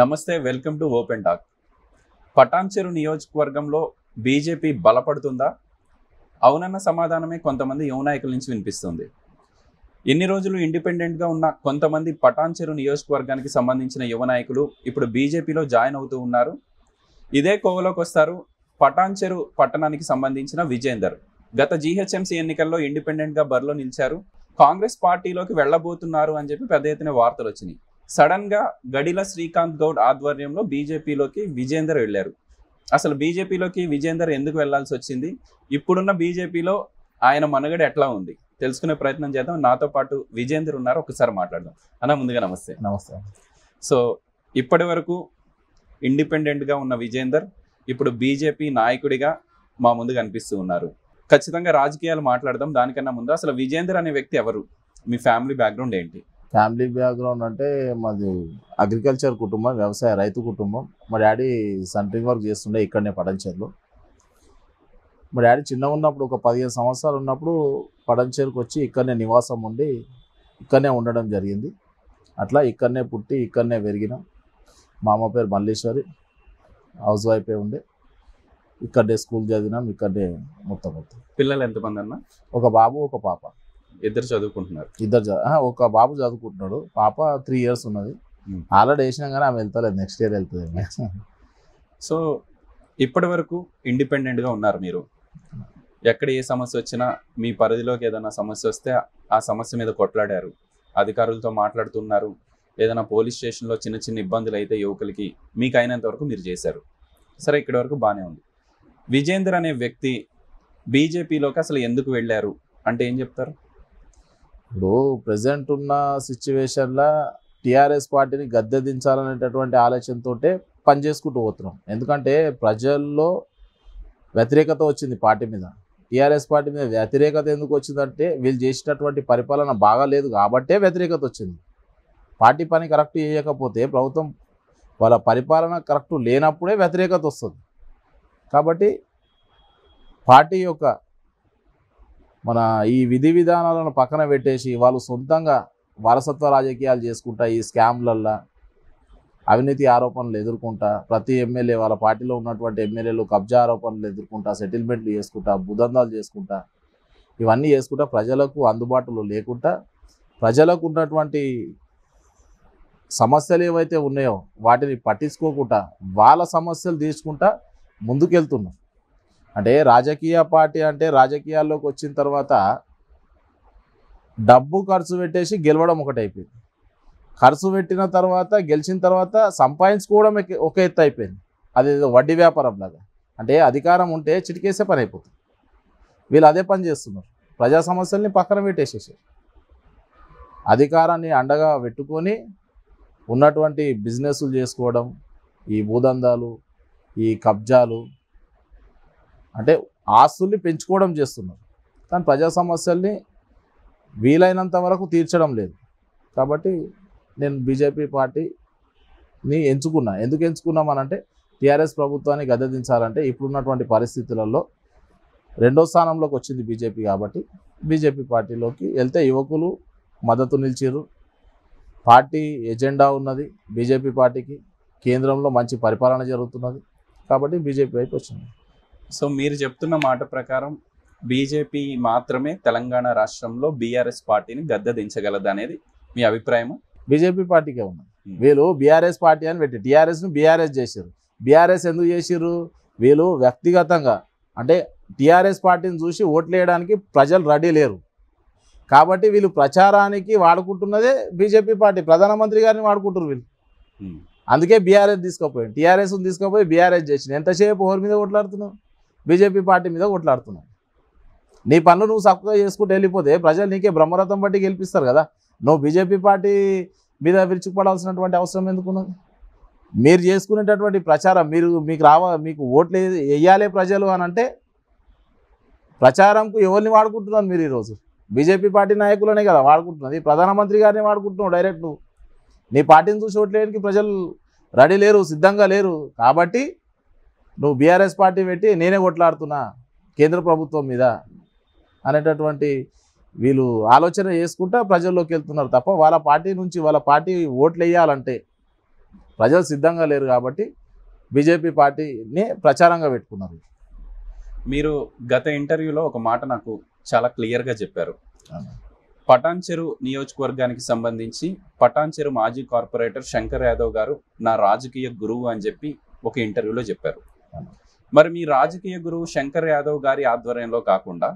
నమస్తే, welcome to open talk. Patancheru నియోజకవర్గంలో BJP బలపడుతుందా? అవునన్న సమాధానమే కొంతమంది యువ నాయకుల నుంచి వినిపిస్తుంది. ఎన్ని రోజులు ఇండిపెండెంట్గా ఉన్న కొంతమంది పటాన్చెరు నియోజకవర్గానికి సంబంధించిన యువ నాయకులు ఇప్పుడు బీజేపీలో జాయిన్ అవుతూ ఉన్నారు. ఇదే కోవలోకి వస్తారు పటాన్చెరు పట్టణానికి సంబంధించిన విజేందర్. గత జీహెచ్ఎంసీ ఎన్నికల్లో ఇండిపెండెంట్గా బరిలో నిలిచారు. కాంగ్రెస్ పార్టీలోకి వెళ్ళబోతున్నారు అని చెప్పి పెద్ద ఎత్తున వార్తలు వచ్చినాయి. సడన్గా గడిల శ్రీకాంత్ గౌడ్ ఆధ్వర్యంలో బీజేపీలోకి విజేందర్ వెళ్ళారు. అసలు బీజేపీలోకి విజేందర్ ఎందుకు వెళ్లాల్సి వచ్చింది, ఇప్పుడున్న బీజేపీలో ఆయన మనుగడ ఎట్లా ఉంది తెలుసుకునే ప్రయత్నం చేద్దాం. నాతో పాటు విజేందర్ ఉన్నారు, ఒకసారి మాట్లాడదాం. అన్న, ముందుగా నమస్తే. నమస్తే. సో ఇప్పటి వరకు ఇండిపెండెంట్గా ఉన్న విజేందర్ ఇప్పుడు బీజేపీ నాయకుడిగా మా ముందు కనిపిస్తూ ఉన్నారు. ఖచ్చితంగా రాజకీయాలు మాట్లాడదాం. దానికన్నా ముందు అసలు విజేందర్ అనే వ్యక్తి ఎవరు, మీ ఫ్యామిలీ బ్యాక్గ్రౌండ్ ఏంటి? ఫ్యామిలీ బ్యాక్గ్రౌండ్ అంటే మాది అగ్రికల్చర్ కుటుంబం, వ్యవసాయ రైతు కుటుంబం. మా డాడీ సెంట్రింగ్ వర్క్ చేస్తుండే ఇక్కడనే పటాన్చెరులో. మా డాడీ చిన్నగా ఉన్నప్పుడు, ఒక 15 సంవత్సరాలు ఉన్నప్పుడు పటాన్చెరుకు వచ్చి ఇక్కడనే నివాసం ఉండి ఇక్కడనే ఉండడం జరిగింది. అట్లా ఇక్కడనే పుట్టి ఇక్కడనే పెరిగిన. మా అమ్మ పేరు మల్లేశ్వరి, హౌస్ వైఫే ఉండే. ఇక్కడే స్కూల్ చదివినాం, ఇక్కడే మొత్తం. పిల్లలు ఎంతమంది అన్న? ఒక బాబు, ఒక పాప. ఇద్దరు చదువుకుంటున్నారు? ఒక బాబు చదువుకుంటున్నాడు, పాప 3 years ఉన్నది. ఆల్రెడీ వేసినా కానీ ఆమె వెళ్తలేదు, నెక్స్ట్ ఇయర్ వెళ్తుంది. సో ఇప్పటి వరకు ఇండిపెండెంట్గా ఉన్నారు మీరు. ఎక్కడ ఏ సమస్య వచ్చినా, మీ పరిధిలోకి ఏదైనా సమస్య వస్తే ఆ సమస్య మీద కొట్లాడారు, అధికారులతో మాట్లాడుతున్నారు, ఏదైనా పోలీస్ స్టేషన్లో చిన్న చిన్న ఇబ్బందులు అయితే యువకులకి మీకు అయినంత వరకు మీరు చేశారు. సరే, ఇక్కడి వరకు బాగానే ఉంది. విజేందర్ అనే వ్యక్తి బీజేపీలోకి అసలు ఎందుకు వెళ్ళారు అంటే ఏం చెప్తారు? ఇప్పుడు ప్రజెంట్ ఉన్న సిచ్యువేషన్లో టీఆర్ఎస్ పార్టీని గద్దె దించాలనేటటువంటి ఆలోచనతో పనిచేసుకుంటూ పోతున్నాం. ఎందుకంటే ప్రజల్లో వ్యతిరేకత వచ్చింది పార్టీ మీద. టీఆర్ఎస్ పార్టీ మీద వ్యతిరేకత ఎందుకు వచ్చిందంటే, వీళ్ళు చేసినటువంటి పరిపాలన బాగాలేదు కాబట్టే వ్యతిరేకత వచ్చింది. పార్టీ పని కరెక్ట్ చేయకపోతే, ప్రభుత్వం వాళ్ళ పరిపాలన కరెక్ట్ లేనప్పుడే వ్యతిరేకత వస్తుంది. కాబట్టి పార్టీ యొక్క మన ఈ విధి విధానాలను పక్కన పెట్టేసి వాళ్ళు సొంతంగా వారసత్వ రాజకీయాలు చేసుకుంటా, ఈ స్కామ్లల్లో అవినీతి ఆరోపణలు ఎదుర్కొంటా, ప్రతి ఎమ్మెల్యే వాళ్ళ పార్టీలో ఉన్నటువంటి ఎమ్మెల్యేలు కబ్జా ఆరోపణలు ఎదుర్కొంటా, సెటిల్మెంట్లు చేసుకుంటా, బుదందాలు చేసుకుంటా, ఇవన్నీ చేసుకుంటా, ప్రజలకు అందుబాటులో లేకుండా ప్రజలకు ఉన్నటువంటి సమస్యలు ఏవైతే ఉన్నాయో వాటిని పట్టించుకోకుండా వాళ్ళ సమస్యలు తీర్చుకుంటా ముందుకెళ్తున్నారు. అంటే రాజకీయ పార్టీ అంటే రాజకీయాల్లోకి వచ్చిన తర్వాత డబ్బు ఖర్చు పెట్టేసి గెలవడం ఒకటి అయిపోయింది. ఖర్చు పెట్టిన తర్వాత, గెలిచిన తర్వాత సంపాదించుకోవడం ఒక ఎత్తు అయిపోయింది. అది వడ్డీ వ్యాపారం లాగా. అంటే అధికారం ఉంటే చిటికేసే పని అయిపోతుంది. వీళ్ళు అదే పని చేస్తున్నారు, ప్రజా సమస్యల్ని పక్కన పెట్టేసేసారు. అధికారాన్ని అండగా పెట్టుకొని ఉన్నటువంటి బిజినెస్లు చేసుకోవడం, ఈ భూదందాలు, ఈ కబ్జాలు, అంటే ఆస్తుల్ని పెంచుకోవడం చేస్తున్నారు. కానీ ప్రజా సమస్యల్ని వీలైనంత వరకు తీర్చడం లేదు. కాబట్టి నేను బీజేపీ పార్టీని ఎంచుకున్నా. ఎందుకు ఎంచుకున్నామనంటే, టీఆర్ఎస్ ప్రభుత్వాన్ని గద్దె దించాలంటే ఇప్పుడున్నటువంటి పరిస్థితులలో 2వ స్థానంలోకి వచ్చింది బీజేపీ. కాబట్టి బీజేపీ పార్టీలోకి వెళ్తే యువకులు మద్దతు నిలిచారు, పార్టీ ఎజెండా ఉన్నది, బీజేపీ పార్టీకి కేంద్రంలో మంచి పరిపాలన జరుగుతున్నది. కాబట్టి బీజేపీ వైపు వచ్చింది. సో మీరు చెప్తున్న మాట ప్రకారం బీజేపీ మాత్రమే తెలంగాణ రాష్ట్రంలో బీఆర్ఎస్ పార్టీని గద్దె దించగలదు అనేది మీ అభిప్రాయము? బీజేపీ పార్టీకే ఉన్నది. వీళ్ళు బీఆర్ఎస్ పార్టీ అని పెట్టి టీఆర్ఎస్ను బీఆర్ఎస్ చేశారు. బీఆర్ఎస్ ఎందుకు చేశారు? వీళ్ళు వ్యక్తిగతంగా, అంటే టీఆర్ఎస్ పార్టీని చూసి ఓట్లు వేయడానికి ప్రజలు రెడీ లేరు. కాబట్టి వీళ్ళు ప్రచారానికి వాడుకుంటున్నదే బీజేపీ పార్టీ. ప్రధానమంత్రి గారిని వాడుకుంటారు వీళ్ళు. అందుకే బీఆర్ఎస్ తీసుకుపోయాడు, టీఆర్ఎస్ను తీసుకుపోయి బీఆర్ఎస్ చేసింది. ఎంతసేపు హోర్ మీద కొట్లాడుతున్నావు, బీజేపీ పార్టీ మీద కొట్లాడుతున్నావు. నీ పనులు నువ్వు చక్కగా చేసుకుంటూ వెళ్ళిపోతే ప్రజలు నీకే బ్రహ్మరథం బట్టి గెలిపిస్తారు కదా. నువ్వు బీజేపీ పార్టీ మీద విరుచుకుపడాల్సినటువంటి అవసరం ఎందుకున్నది? మీరు చేసుకునేటటువంటి ప్రచారం, మీకు ఓట్లు వేయాలి ప్రజలు అని అంటే ప్రచారంకు ఎవరిని వాడుకుంటున్నారు మీరు? ఈరోజు బీజేపీ పార్టీ నాయకులనే కదా వాడుకుంటున్నది. ప్రధానమంత్రి గారిని వాడుకుంటున్నావు డైరెక్ట్. నువ్వు నీ పార్టీని చూసి ఓట్లు వేయడానికి ప్రజలు రెడీ లేరు, సిద్ధంగా లేరు. కాబట్టి నువ్వు బీఆర్ఎస్ పార్టీ పెట్టి నేనే కొట్లాడుతున్నా కేంద్ర ప్రభుత్వం మీద అనేటటువంటి వీళ్ళు ఆలోచన చేసుకుంటా ప్రజల్లోకి వెళ్తున్నారు తప్ప వాళ్ళ పార్టీ నుంచి, వాళ్ళ పార్టీ ఓట్లు వేయాలంటే ప్రజలు సిద్ధంగా లేరు కాబట్టి బీజేపీ పార్టీని ప్రచారంగా పెట్టుకున్నారు. మీరు గత ఇంటర్వ్యూలో ఒక మాట నాకు చాలా క్లియర్గా చెప్పారు. పటాన్ చెరు నియోజకవర్గానికి సంబంధించి పటాన్ చెరు మాజీ కార్పొరేటర్ శంకర్ యాదవ్ గారు నా రాజకీయ గురువు అని చెప్పి ఒక ఇంటర్వ్యూలో చెప్పారు. మరి మీ రాజకీయ గురువు శంకర్ యాదవ్ గారి ఆధ్వర్యంలో కాకుండా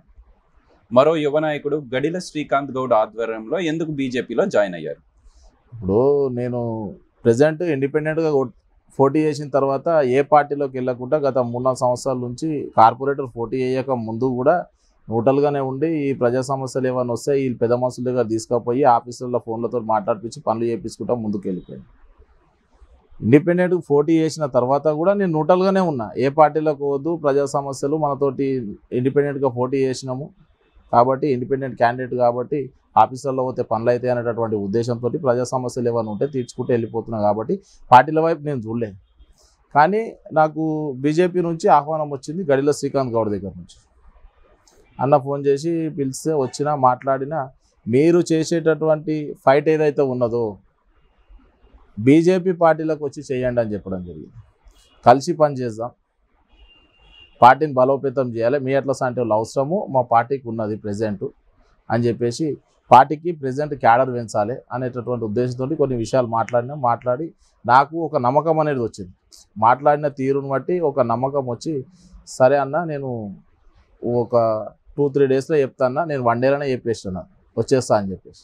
మరో యువ నాయకుడు గడిల శ్రీకాంత్ గౌడ్ ఆధ్వర్యంలో ఎందుకు బీజేపీలో జాయిన్ అయ్యారు? ఇప్పుడు నేను ప్రజెంట్ ఇండిపెండెంట్గా పోటీ చేసిన తర్వాత ఏ పార్టీలోకి వెళ్ళకుండా గత 3-4 సంవత్సరాల నుంచి కార్పొరేటర్ పోటీ చేయక ముందు కూడా హోటల్గానే ఉండి ఈ ప్రజా సమస్యలు ఏమైనా వస్తే ఈ పెద్ద మనుషుల దగ్గర తీసుకుపోయి ఆఫీసులలో ఫోన్లతో మాట్లాడిపించి పనులు చేయించుకుంటా ముందుకు వెళ్ళిపోయాను. ఇండిపెండెంట్గా పోటీ చేసిన తర్వాత కూడా నేను నూటల్గానే ఉన్నా, ఏ పార్టీలకు పోదు, ప్రజా సమస్యలు మనతోటి ఇండిపెండెంట్గా పోటీ చేసినాము కాబట్టి ఇండిపెండెంట్ క్యాండిడేట్ కాబట్టి ఆఫీసర్లో పోతే పనులు అవుతాయి అనేటటువంటి ఉద్దేశంతో ప్రజా సమస్యలు ఏమైనా ఉంటే తీర్చుకుంటూ వెళ్ళిపోతున్నాను కాబట్టి పార్టీల వైపు నేను చూడలేదు. కానీ నాకు బీజేపీ నుంచి ఆహ్వానం వచ్చింది గడిల శ్రీకాంత్ గౌడ్ దగ్గర నుంచి. అన్న ఫోన్ చేసి పిలిస్తే వచ్చినా మాట్లాడినా మీరు చేసేటటువంటి ఫైట్ ఏదైతే ఉన్నదో బీజేపీ పార్టీలకు వచ్చి చేయండి అని చెప్పడం జరిగింది. కలిసి పని చేద్దాం, పార్టీని బలోపేతం చేయాలి, మీ అట్లా సాంటి వాళ్ళు అవసరము మా పార్టీకి ఉన్నది ప్రజెంట్ అని చెప్పేసి పార్టీకి ప్రజెంట్ క్యాడర్ పెంచాలి అనేటటువంటి ఉద్దేశంతో కొన్ని విషయాలు మాట్లాడి నాకు ఒక నమ్మకం అనేది వచ్చింది. మాట్లాడిన తీరును బట్టి ఒక నమ్మకం వచ్చి సరే అన్న నేను ఒక 2-3 డేస్లో చెప్తాన్నా, నేను 1 డేలోనే చెప్పేస్తున్నా వచ్చేస్తా అని చెప్పేసి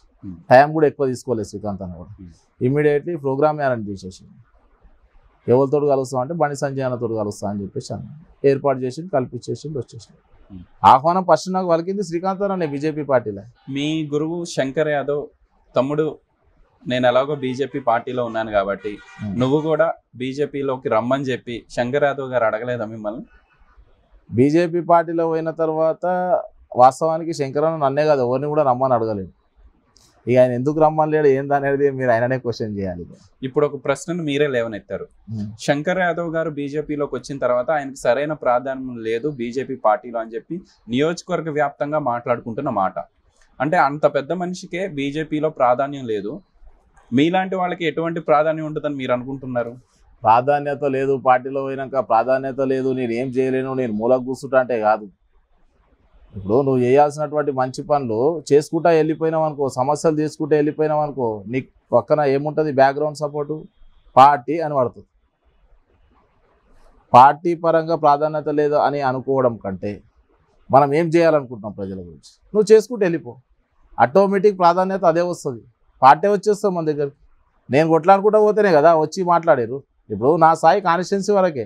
టైం కూడా ఎక్కువ తీసుకోలేదు శ్రీకాంత్ అన్న కూడా. ఇమ్మీడియట్లీ ప్రోగ్రామ్ అరేంజ్ చేసేసి ఎవరితో కలుస్తామంటే బండి సంజయ్ అన్నతో కలుస్తా అని చెప్పేసి అన్న ఏర్పాటు చేసి కల్పించేసి వచ్చేసాను. ఆహ్వానం ఫస్ట్ నాకు వలికింది శ్రీకాంత్ అన్న బీజేపీ పార్టీలో. మీ గురువు శంకర్ యాదవ్ తమ్ముడు నేను ఎలాగో బీజేపీ పార్టీలో ఉన్నాను కాబట్టి నువ్వు కూడా బీజేపీలోకి రమ్మని చెప్పి శంకర్ యాదవ్ గారు అడగలేదా మిమ్మల్ని? బీజేపీ పార్టీలో పోయిన తర్వాత వాస్తవానికి శంకర్ అన్న నన్నే కాదు ఎవరిని కూడా రమ్మని అడగలేదు. ఇక ఆయన ఎందుకు రమ్మనలేడు ఏందనేది మీరు ఆయననే క్వశ్చన్ చేయాలి. ఇప్పుడు ఒక ప్రశ్నను మీరే లేవనెత్తారు. శంకర్ యాదవ్ గారు బీజేపీలోకి వచ్చిన తర్వాత ఆయనకు సరైన ప్రాధాన్యం లేదు బీజేపీ పార్టీలో అని చెప్పి నియోజకవర్గ వ్యాప్తంగా మాట్లాడుకుంటున్న మాట. అంటే అంత పెద్ద మనిషికే బీజేపీలో ప్రాధాన్యం లేదు, మీలాంటి వాళ్ళకి ఎటువంటి ప్రాధాన్యం ఉంటుందని మీరు అనుకుంటున్నారు? ప్రాధాన్యత లేదు పార్టీలో పోయినాక ప్రాధాన్యత లేదు, నేను ఏం చేయలేను, నేను మూల కూర్చుంటా అంటే కాదు. ఇప్పుడు నువ్వు చేయాల్సినటువంటి మంచి పనులు చేసుకుంటా వెళ్ళిపోయినావు అనుకో, సమస్యలు తీసుకుంటూ వెళ్ళిపోయినావు అనుకో, నీకు పక్కన ఏముంటుంది బ్యాక్గ్రౌండ్ సపోర్టు పార్టీ అని పడుతుంది. పార్టీ పరంగా ప్రాధాన్యత లేదు అని అనుకోవడం కంటే మనం ఏం చేయాలనుకుంటున్నాం ప్రజల గురించి నువ్వు చేసుకుంటూ వెళ్ళిపో, ఆటోమేటిక్ ప్రాధాన్యత అదే వస్తుంది, పార్టీ వచ్చేస్తాం మన దగ్గరికి. నేను కొట్లాడుకుంటా పోతేనే కదా వచ్చి మాట్లాడారు. ఇప్పుడు నా స్థాయి కాన్స్టిట్యున్సీ వరకే,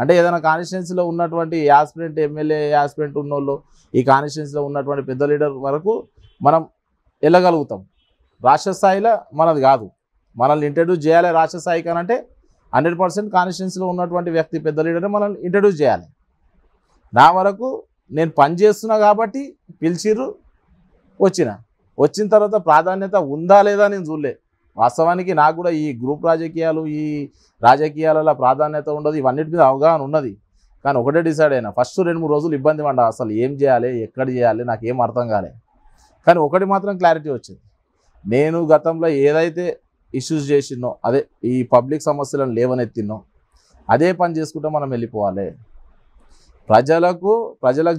అంటే ఏదైనా కాన్స్టిట్యున్సీలో ఉన్నటువంటి యాస్పిరెంట్ ఎమ్మెల్యే యాస్పిరెంట్ ఉన్నోళ్ళు ఈ కాన్స్టిట్యున్సీలో ఉన్నటువంటి పెద్ద లీడర్ వరకు మనం వెళ్ళగలుగుతాం. రాష్ట్ర స్థాయిలో మనది కాదు, మనల్ని ఇంట్రడ్యూస్ చేయాలి రాష్ట్ర స్థాయి కానంటే 100% కాన్స్టిట్యున్సీలో ఉన్నటువంటి వ్యక్తి పెద్ద లీడర్ని మనల్ని ఇంట్రడ్యూస్ చేయాలి. నా వరకు నేను పని చేస్తున్నా కాబట్టి పిలిచిర్రు వచ్చిన తర్వాత ప్రాధాన్యత ఉందా లేదా నేను చూడలే. వాస్తవానికి నాకు కూడా ఈ గ్రూప్ రాజకీయాలు ఈ రాజకీయాలలో ప్రాధాన్యత ఉండదు, ఇవన్నిటి మీద అవగాహన ఉన్నది. కానీ ఒకటే డిసైడ్ అయినా ఫస్ట్ 2-3 రోజులు ఇబ్బంది పడ్డా అసలు ఏం చేయాలి ఎక్కడ చేయాలి నాకేం అర్థం కాలే. కానీ ఒకటి మాత్రం క్లారిటీ వచ్చింది, నేను గతంలో ఏదైతే ఇష్యూస్ చేసినో అదే ఈ పబ్లిక్ సమస్యలను లేవనెత్తినో అదే పని చేసుకుంటే మనం వెళ్ళిపోవాలి. ప్రజలకు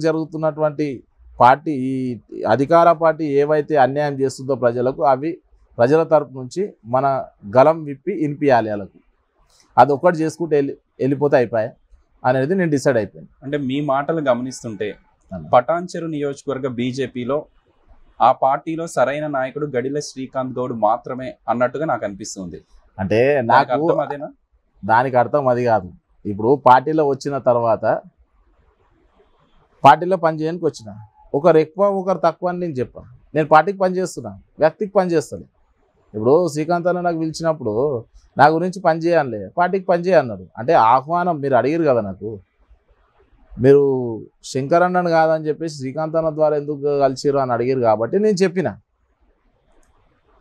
జరుగుతున్నటువంటి పార్టీ ఈ అధికార పార్టీ ఏవైతే అన్యాయం చేస్తుందో ప్రజలకు అవి ప్రజల తరపు నుంచి మన గలం విప్పి ఇనిపియాలి వాళ్ళకు, అదొక్కటి చేసుకుంటే వెళ్ళిపోతే అయిపోయా అనేది నేను డిసైడ్ అయిపోయాను. అంటే మీ మాటలు గమనిస్తుంటే పటాన్ చెరు నియోజకవర్గ బీజేపీలో ఆ పార్టీలో సరైన నాయకుడు గడిల శ్రీకాంత్ గౌడ్ మాత్రమే అన్నట్టుగా నాకు అనిపిస్తుంది. అంటే నాకు అదేనా దానికి అర్థం అది కాదు. ఇప్పుడు పార్టీలో వచ్చిన తర్వాత పార్టీలో పనిచేయడానికి వచ్చిన ఒకరు ఎక్కువ ఒకరు తక్కువ అని నేను చెప్పాను. నేను పార్టీకి పనిచేస్తున్నాను, వ్యక్తికి పనిచేస్తాను. ఇప్పుడు శ్రీకాంత్ అన్న నాకు పిలిచినప్పుడు నా గురించి పని చేయాలే పార్టీకి పని చేయన్నాడు. అంటే ఆహ్వానం మీరు అడిగారు కదా నాకు, మీరు శంకర్ అన్నను కాదని చెప్పేసి శ్రీకాంత్ అన్న ద్వారా ఎందుకు కలిసిరు అని అడిగారు కాబట్టి నేను చెప్పిన.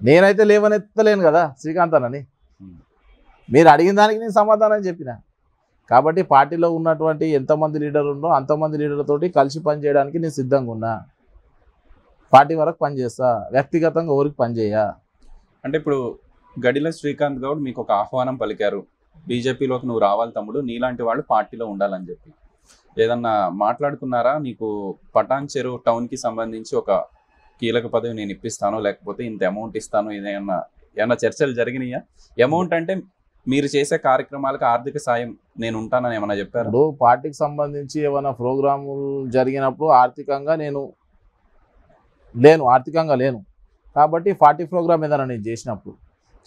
నేనైతే లేవనెత్తలేను కదా శ్రీకాంత్ అన్నని, మీరు అడిగిన దానికి నేను సమాధానం చెప్పిన. కాబట్టి పార్టీలో ఉన్నటువంటి ఎంతమంది లీడర్లు ఉన్నో అంతమంది లీడర్లతోటి కలిసి పనిచేయడానికి నేను సిద్ధంగా ఉన్నా, పార్టీ వరకు పనిచేస్తా, వ్యక్తిగతంగా ఎవరికి పనిచేయ. అంటే ఇప్పుడు గడిల శ్రీకాంత్ గౌడ్ మీకు ఒక ఆహ్వానం పలికారు, బీజేపీలోకి నువ్వు రావాలి తమ్ముడు, నీలాంటి వాళ్ళు పార్టీలో ఉండాలని చెప్పి ఏదన్నా మాట్లాడుకున్నారా? నీకు పటాన్ చెరువు టౌన్కి సంబంధించి ఒక కీలక పదవి నేను ఇప్పిస్తాను, లేకపోతే ఇంత అమౌంట్ ఇస్తాను, ఏదైనా చర్చలు జరిగినాయా? అమౌంట్ అంటే మీరు చేసే కార్యక్రమాలకు ఆర్థిక సాయం నేను ఉంటానని ఏమైనా చెప్పారు? పార్టీకి సంబంధించి ఏమైనా ప్రోగ్రాములు జరిగినప్పుడు ఆర్థికంగా నేను లేను, ఆర్థికంగా లేను కాబట్టి పార్టీ ప్రోగ్రామ్ ఏదైనా నేను చేసినప్పుడు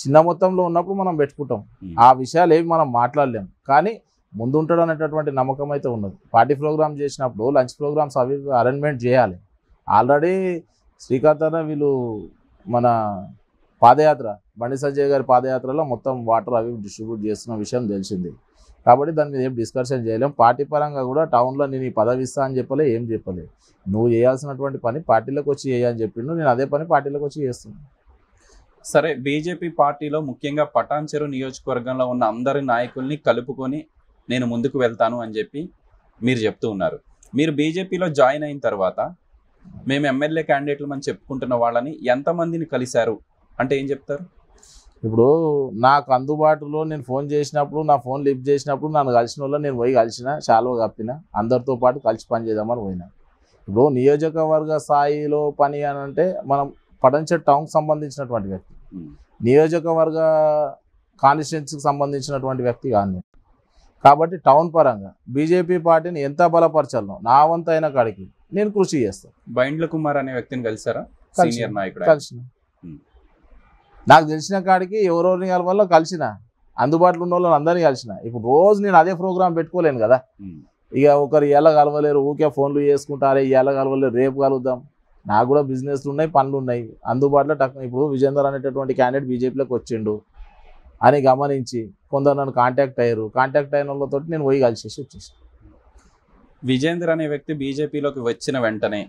చిన్న మొత్తంలో ఉన్నప్పుడు మనం పెట్టుకుంటాం, ఆ విషయాలు ఏవి మనం మాట్లాడలేము. కానీ ముందు ఉంటాడు అనేటటువంటి నమ్మకం అయితే ఉన్నది. పార్టీ ప్రోగ్రామ్ చేసినప్పుడు లంచ్ ప్రోగ్రామ్స్ అవి అరేంజ్మెంట్ చేయాలి. ఆల్రెడీ శ్రీకాంత్ అన్న వీళ్ళు మన పాదయాత్ర బండి సంజయ్ గారి పాదయాత్రలో మొత్తం వాటర్ అవి డిస్ట్రిబ్యూట్ చేస్తున్న విషయం తెలిసింది కాబట్టి దాని మీద ఏం డిస్కషన్ చేయలేం. పార్టీ పరంగా కూడా టౌన్లో నేను ఈ పదవి ఇస్తా అని చెప్పలే, ఏం చెప్పలే. నువ్వు చేయాల్సినటువంటి పని పార్టీలోకి వచ్చి చేయని చెప్పిండు, నేను అదే పని పార్టీలోకి వచ్చి చేస్తున్నాను. సరే, బీజేపీ పార్టీలో ముఖ్యంగా పటాన్ చెరు నియోజకవర్గంలో ఉన్న అందరి నాయకుల్ని కలుపుకొని నేను ముందుకు వెళ్తాను అని చెప్పి మీరు చెప్తూ ఉన్నారు. మీరు బీజేపీలో జాయిన్ అయిన తర్వాత మేము ఎమ్మెల్యే క్యాండిడేట్లు మనం చెప్పుకుంటున్న వాళ్ళని ఎంతమందిని కలిశారు అంటే ఏం చెప్తారు? ఇప్పుడు నాకు అందుబాటులో నేను ఫోన్ చేసినప్పుడు, నా ఫోన్ లిఫ్ట్ చేసినప్పుడు నన్ను కలిసిన వాళ్ళు నేను పోయి కలిసిన, శాలువ కప్పిన, అందరితో పాటు కలిసి పని చేద్దామని పోయినా. ఇప్పుడు నియోజకవర్గ స్థాయిలో పని అని అంటే మనం పటాన్ చెరు టౌన్కి సంబంధించినటువంటి వ్యక్తి, నియోజకవర్గ కాన్స్టిట్యున్సీకి సంబంధించినటువంటి వ్యక్తి కానీ కాబట్టి టౌన్ పరంగా బీజేపీ పార్టీని ఎంత బలపరచాలను నా వంతైన కాడికి నేను కృషి చేస్తాను. బైండ్ల కుమార్ అనే వ్యక్తిని కలిసారా? సీనియర్ నాయకుడు కలిసిన, నాకు తెలిసిన కాడికి ఎవరెవరిని కలవాలో కలిసిన, అందుబాటులో ఉన్న వాళ్ళని అందరినీ కలిసిన. ఇప్పుడు రోజు నేను అదే ప్రోగ్రామ్ పెట్టుకోలేను కదా, ఇక ఒకరు ఎలా కలవలేరు, ఊకే ఫోన్లు చేసుకుంటారే ఎలా కలవలేరు, రేపు కలుద్దాం. నాకు కూడా బిజినెస్లు ఉన్నాయి, పనులు ఉన్నాయి, అందుబాటులో టక్. ఇప్పుడు విజేందర్ అనేటటువంటి క్యాండిడేట్ బీజేపీలోకి వచ్చిండు అని గమనించి కొందరు నన్ను కాంటాక్ట్ అయ్యారు, కాంటాక్ట్ అయిన వాళ్ళతో నేను పోయి కలిసేసి వచ్చేసాను. విజేందర్ అనే వ్యక్తి బీజేపీలోకి వచ్చిన వెంటనే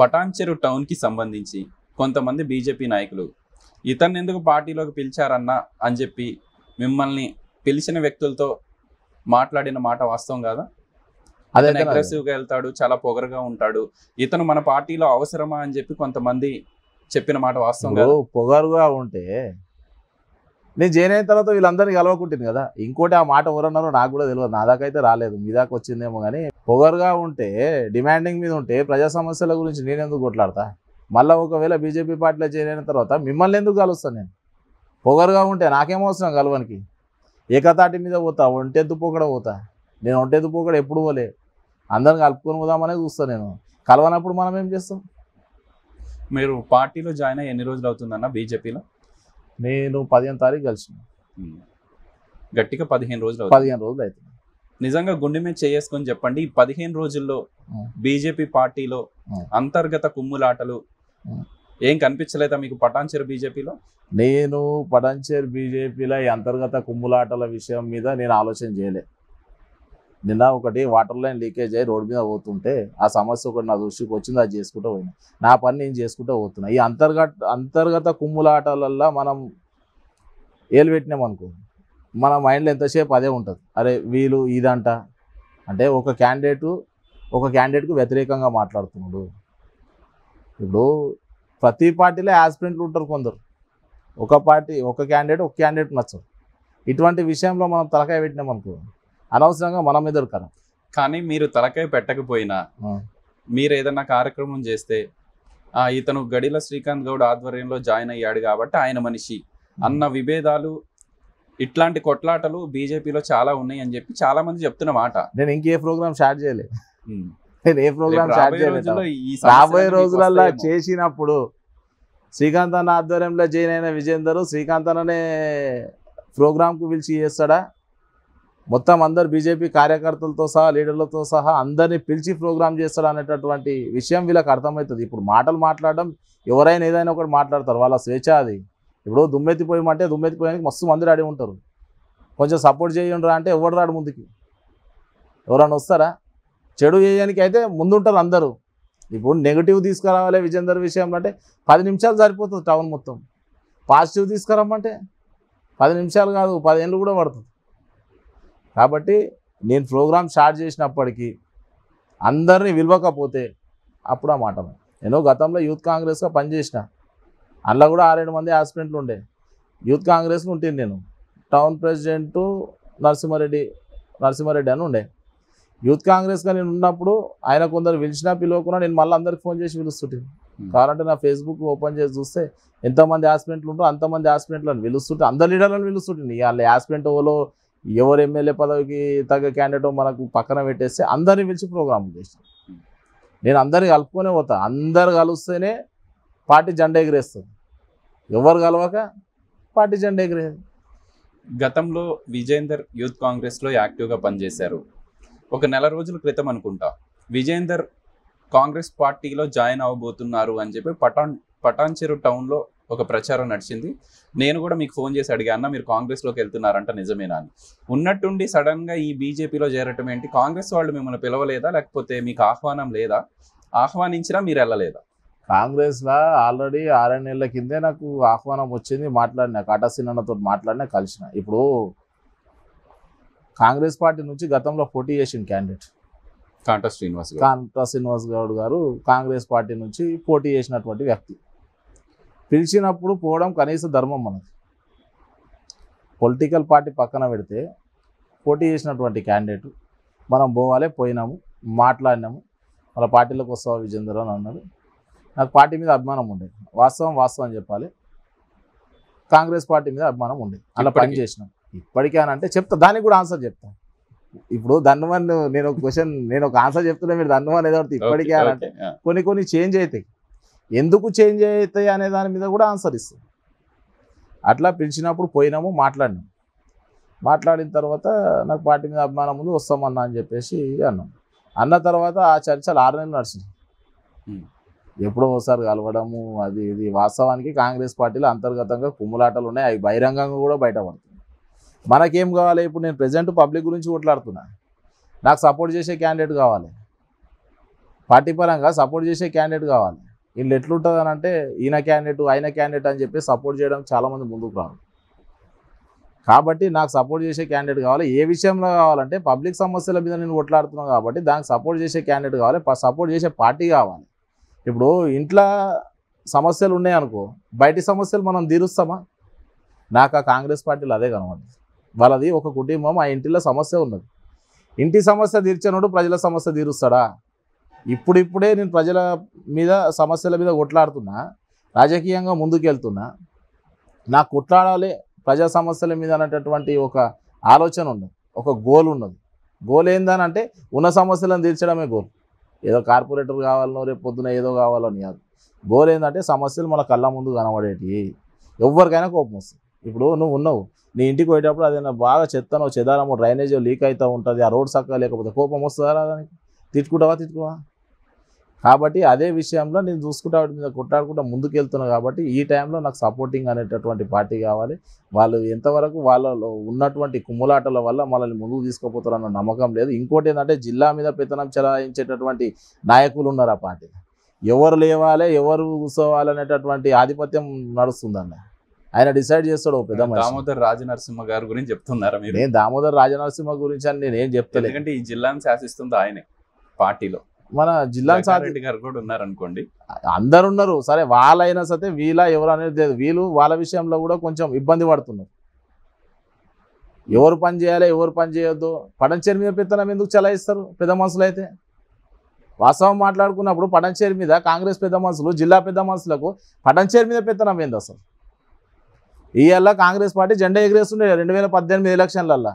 పటాన్ చెరు టౌన్కి సంబంధించి కొంతమంది బీజేపీ నాయకులు ఇతన్ని ఎందుకు పార్టీలోకి పిలిచారన్నా అని చెప్పి మిమ్మల్ని పిలిచిన వ్యక్తులతో మాట్లాడిన మాట వాస్తవం కాదా? అతను అగ్రెసివ్గా వెళ్తాడు, చాలా పొగరుగా ఉంటాడు, ఇతను మన పార్టీలో అవసరమా అని చెప్పి కొంతమంది చెప్పిన మాట వాస్తవం కాదు. పొగరుగా ఉంటే నేను జాయిన్ అయిన తర్వాత వీళ్ళందరినీ కలవకుంటుంది కదా. ఇంకోటి ఆ మాట ఎవరన్నారో నాకు కూడా తెలియదు, నా దాకైతే రాలేదు, మీ దాకా వచ్చిందేమో. కానీ పొగరుగా ఉంటే, డిమాండింగ్ మీద ఉంటే ప్రజా సమస్యల గురించి నేను ఎందుకు కొట్లాడతా? మళ్ళీ ఒకవేళ బీజేపీ పార్టీలో జాయిన్ అయిన తర్వాత మిమ్మల్ని ఎందుకు కలుస్తాను నేను? పొగరుగా ఉంటే నాకేం అవసరం కలవనికి? ఏకతాటి మీద పోతా, ఒంటెద్దు పోకడ పోతా. నేను ఒంటెద్దు పోకడ ఎప్పుడు పోలే, అందరిని కలుపుకొని పోదామనే చూస్తాను నేను. కలవనప్పుడు మనం ఏం చేస్తాం? మీరు పార్టీలో జాయిన్ అయ్యి ఎన్ని రోజులు అవుతుందన్న బీజేపీలో? నేను 15 తారీఖు కలిసిన, గట్టిగా 15 రోజులు, 15 రోజులు అవుతుంది. నిజంగా గుండె మీద చేసుకొని చెప్పండి, 15 రోజుల్లో బీజేపీ పార్టీలో అంతర్గత కుమ్ములాటలు ఏం కనిపించలేదా మీకు పటాన్ చెరు బీజేపీలో? నేను పటాన్ చెరు బీజేపీలో ఈ అంతర్గత కుమ్ములాటల విషయం మీద నేను ఆలోచన చేయలే. నిన్న ఒకటి వాటర్ లైన్ లీకేజ్ అయ్యి రోడ్డు మీద పోతుంటే ఆ సమస్య ఒకటి నా దృష్టికి వచ్చింది, అది చేసుకుంటూ పోయినా, నా పని నేను చేసుకుంటూ పోతున్నా. ఈ అంతర్గత కుమ్ములాటలల్లో మనం ఏలు పెట్టినాం అనుకో, మన మైండ్లో ఎంతసేపు అదే ఉంటుంది, అరే వీళ్ళు ఇదంట అంటే ఒక క్యాండిడేట్కు వ్యతిరేకంగా మాట్లాడుతున్నాడు. ఇప్పుడు ప్రతి పార్టీలో యాస్పిరెంట్లు ఉంటారు కొందరు, ఒక క్యాండిడేట్ నచ్చరు. ఇటువంటి విషయంలో మనం తలకాయ పెట్టినాం అనుకో అనవసరంగా మనం ఎదుర్కొన్నాం. కానీ మీరు తలకాయ పెట్టకపోయినా మీరు ఏదన్నా కార్యక్రమం చేస్తే ఇతను గడిల శ్రీకాంత్ గౌడ్ ఆధ్వర్యంలో జాయిన్ అయ్యాడు కాబట్టి ఆయన మనిషి అన్న విభేదాలు, ఇట్లాంటి కొట్లాటలు బీజేపీలో చాలా ఉన్నాయి అని చెప్పి చాలా మంది చెప్తున్న మాట. నేను ఇంకే ప్రోగ్రామ్ స్టార్ట్ చేయలేదు, నేను ఏ ప్రోగ్రామ్ స్టార్ట్ చేయలేదు. 50 రోజులలో చేసినప్పుడు శ్రీకాంత్ అన్న ఆధ్వర్యంలో జాయిన్ అయిన విజేందర్ శ్రీకాంత్ అన్ననే ప్రోగ్రాంకు పిలిచి చేస్తాడా? మొత్తం అందరు బీజేపీ కార్యకర్తలతో సహా లీడర్లతో సహా అందరినీ పిలిచి ప్రోగ్రామ్ చేస్తాడు అనేటటువంటి విషయం వీళ్ళకి అర్థమవుతుంది. ఇప్పుడు మాటలు మాట్లాడడం, ఎవరైనా ఏదైనా ఒకటి మాట్లాడతారు, వాళ్ళ స్వేచ్ఛ అది. ఇప్పుడు దుమ్మెత్తిపోయమంటే దుమ్మెత్తిపోయానికి మస్తు మంది రాడి ఉంటారు, కొంచెం సపోర్ట్ చేయండి రా అంటే ఎవరు రాడు ముందుకి, ఎవరైనా వస్తారా? చెడు చేయడానికి అయితే ముందుంటారు అందరూ. ఇప్పుడు నెగిటివ్ తీసుకురావాలి విజేందర్ విషయంలో అంటే 10 నిమిషాలు సరిపోతుంది టౌన్ మొత్తం, పాజిటివ్ తీసుకురమ్మంటే 10 నిమిషాలు కాదు 15 ఏళ్ళు కూడా పడుతుంది. కాబట్టి నేను ప్రోగ్రామ్ స్టార్ట్ చేసినప్పటికీ అందరినీ విలవకపోతే అప్పుడు ఆ మాట. నేను గతంలో యూత్ కాంగ్రెస్గా పనిచేసిన, అందులో కూడా 6-7 మంది ఆస్పిరెంట్లు ఉండే. యూత్ కాంగ్రెస్కి ఉంటుంది, నేను టౌన్ ప్రెసిడెంటు నరసింహారెడ్డి అని ఉండే యూత్ కాంగ్రెస్గా నేను ఉన్నప్పుడు ఆయన కొందరు పిలిచినా పిలవకుండా నేను మళ్ళీ అందరికి ఫోన్ చేసి పిలుస్తుంటాను. కావాలంటే నా ఫేస్బుక్ ఓపెన్ చేసి చూస్తే ఎంతమంది యాస్పిరెంట్లు ఉంటారో అంతమంది యాస్పిరెంట్లను పిలుస్తుంటే అందరు లీడర్లను పిలుస్తుంటుంది. వాళ్ళ యాస్పిరెంట్ ఓలో ఎవరు ఎమ్మెల్యే పదవికి తగ్గ క్యాండిడేట్ మనకు పక్కన పెట్టేస్తే అందరిని పిలిచి ప్రోగ్రాం చేస్తాను. నేను అందరిని కలుపుకొనే పోతా, అందరు కలిస్తేనే పార్టీ జెండా ఎగిరేస్తుంది, ఎవరు కలవక పార్టీ జెండా ఎగిరేది. గతంలో విజేందర్ యూత్ కాంగ్రెస్లో యాక్టివ్గా పనిచేశారు. ఒక నెల రోజుల క్రితం అనుకుంటా విజేందర్ కాంగ్రెస్ పార్టీలో జాయిన్ అవ్వబోతున్నారు అని చెప్పి పటాన్చెరు టౌన్లో ఒక ప్రచారం నడిచింది. నేను కూడా మీకు ఫోన్ చేసి అడిగా, అన్న మీరు కాంగ్రెస్లోకి వెళ్తున్నారంట నిజమేనా అని. ఉన్నట్టుండి సడన్గా ఈ బీజేపీలో చేరటం ఏంటి? కాంగ్రెస్ వాళ్ళు మిమ్మల్ని పిలవలేదా, లేకపోతే మీకు ఆహ్వానం లేదా? ఆహ్వానించినా మీరు వెళ్ళలేదా? కాంగ్రెస్లో ఆల్రెడీ 6 నెలల కిందే నాకు ఆహ్వానం వచ్చింది, మాట్లాడినా కాటాసీనతో మాట్లాడినా కలిసిన. ఇప్పుడు కాంగ్రెస్ పార్టీ నుంచి గతంలో పోటీ చేసిన క్యాండిడేట్ కాంటా శ్రీనివాస్ గౌడ్ గారు కాంగ్రెస్ పార్టీ నుంచి పోటీ చేసినటువంటి వ్యక్తి. పిలిచినప్పుడు పోవడం కనీస ధర్మం మనది. పొలిటికల్ పార్టీ పక్కన పెడితే పోటీ చేసినటువంటి క్యాండిడేట్ మనం పోవాలి, పోయినాము, మాట్లాడినాము. వాళ్ళ పార్టీలోకి వస్తావా విజేందర్ అని అన్నాడు. నాకు పార్టీ మీద అభిమానం ఉండేది, వాస్తవం చెప్పాలి, కాంగ్రెస్ పార్టీ మీద అభిమానం ఉండేది, అలా పని చేసినాం. ఇప్పటికే అని అంటే చెప్తా, దానికి కూడా ఆన్సర్ చెప్తాను. ఇప్పుడు ధన్వన్ నేను ఒక క్వశ్చన్, నేను ఒక ఆన్సర్ చెప్తున్నా, మీరు ధన్వన్ ఏదో ఇప్పటికే అని అంటే కొన్ని చేంజ్ అవుతాయి, ఎందుకు చేంజ్ అవుతాయి అనే దాని మీద కూడా ఆన్సర్ ఇస్తుంది. అట్లా పిలిచినప్పుడు పోయినాము, మాట్లాడిన తర్వాత నాకు పార్టీ మీద అభిమానం ఉంది, వస్తామన్నా అని చెప్పేసి అన్నాం. అన్న తర్వాత ఆ చర్చలు 6 నెలలు నడిచింది, ఎప్పుడో ఒకసారి కలవడము అది ఇది. వాస్తవానికి కాంగ్రెస్ పార్టీలో అంతర్గతంగా కుమ్ములాటలు ఉన్నాయి, అవి బహిరంగంగా కూడా బయటపడుతుంది. మనకేం కావాలి? ఇప్పుడు నేను ప్రజెంట్ పబ్లిక్ గురించి కొట్లాడుతున్నా, నాకు సపోర్ట్ చేసే క్యాండిడేట్ కావాలి, పార్టీ పరంగా సపోర్ట్ చేసే క్యాండిడేట్ కావాలి. వీళ్ళు ఎట్లుంటుంది అని అంటే ఈయన క్యాండిడేట్ ఆయన క్యాండిడేట్ అని చెప్పి సపోర్ట్ చేయడం చాలామంది ముందుకు రాదు. కాబట్టి నాకు సపోర్ట్ చేసే క్యాండిడేట్ కావాలి. ఏ విషయంలో కావాలంటే పబ్లిక్ సమస్యల మీద నేను కొట్లాడుతున్నాను కాబట్టి దానికి సపోర్ట్ చేసే క్యాండిడేట్ కావాలి, సపోర్ట్ చేసే పార్టీ కావాలి. ఇప్పుడు ఇంట్లో సమస్యలు ఉన్నాయనుకో, బయటి సమస్యలు మనం తీరుస్తామా? నాకు ఆ కాంగ్రెస్ పార్టీలు అదే కనబడింది. వాళ్ళది ఒక కుటుంబం, ఆ ఇంటిలో సమస్య ఉన్నది, ఇంటి సమస్య తీర్చినోడు ప్రజల సమస్య తీరుస్తాడా? ఇప్పుడిప్పుడే నేను ప్రజల మీద సమస్యల మీద కొట్లాడుతున్నా, రాజకీయంగా ముందుకెళ్తున్నా, నాకు కొట్లాడాలి ప్రజా సమస్యల మీద అనేటటువంటి ఒక ఆలోచన ఉన్నది, ఒక గోల్ ఉన్నది. గోల్ ఏందనంటే ఉన్న సమస్యలను తీర్చడమే గోల్. ఏదో కార్పొరేటర్ కావాలనో రేపు పొద్దున ఏదో కావాలని కాదు, గోల్ ఏంటంటే సమస్యలు మన కళ్ళ ముందు కనబడేటివి. ఎవరికైనా కోపం వస్తుంది. ఇప్పుడు నువ్వు ఉన్నావు, నీ ఇంటికి పోయేటప్పుడు అదేనా బాగా చెత్తనో చెదారమో డ్రైనేజో లీక్ అవుతూ ఉంటుంది, ఆ రోడ్ సక్క లేకపోతే కోపం వస్తుందా? దానికి తిట్టుకుంటావా? కాబట్టి అదే విషయంలో నేను చూసుకుంటా వాటి మీద కొట్టాడకుండా ముందుకు వెళ్తున్నాను. కాబట్టి ఈ టైంలో నాకు సపోర్టింగ్ అనేటటువంటి పార్టీ కావాలి. వాళ్ళు ఎంతవరకు వాళ్ళలో ఉన్నటువంటి కుమ్ములాటల వల్ల మనల్ని ముందుకు తీసుకుపోతారన్న నమ్మకం లేదు. ఇంకోటి ఏంటంటే జిల్లా మీద పెత్తనం చెలాయించేటటువంటి నాయకులు ఉన్నారు ఆ పార్టీ. ఎవరు లేవాలి, ఎవరు కూర్చోవాలి అనేటటువంటి ఆధిపత్యం నడుస్తుందన్న. ఆయన డిసైడ్ చేస్తాడు. దామోదర్ రాజనరసింహ గారి గురించి చెప్తున్నారా మీరు? నేను దామోదర్ రాజనరసింహ గురించి అని నేనేం చెప్తాను, ఎందుకంటే ఈ జిల్లాను శాసిస్తుంది ఆయనే పార్టీలో. మన జిల్లా సారెడ్డి గారు కూడా ఉన్నారు అనుకోండి, అందరు ఉన్నారు, సరే వాళ్ళైనా సరే వీళ్ళ ఎవరు అనేది లేదు. వీళ్ళు వాళ్ళ విషయంలో కూడా కొంచెం ఇబ్బంది పడుతున్నారు. ఎవరు పని చేయాలి, ఎవరు పని చేయొద్దు, పడంచేరి మీద పెత్తనం ఎందుకు చెలాయిస్తారు పెద్ద మనుషులు? అయితే వాస్తవం మాట్లాడుకున్నప్పుడు పడంచేరి మీద కాంగ్రెస్ పెద్ద మనుషులు, జిల్లా పెద్ద మనుషులకు పడంచేరి మీద పెత్తనం ఏంది అసలు? ఇవాళ కాంగ్రెస్ పార్టీ జెండా ఎగిరేస్తుండే 2018 ఎలక్షన్లల్లా,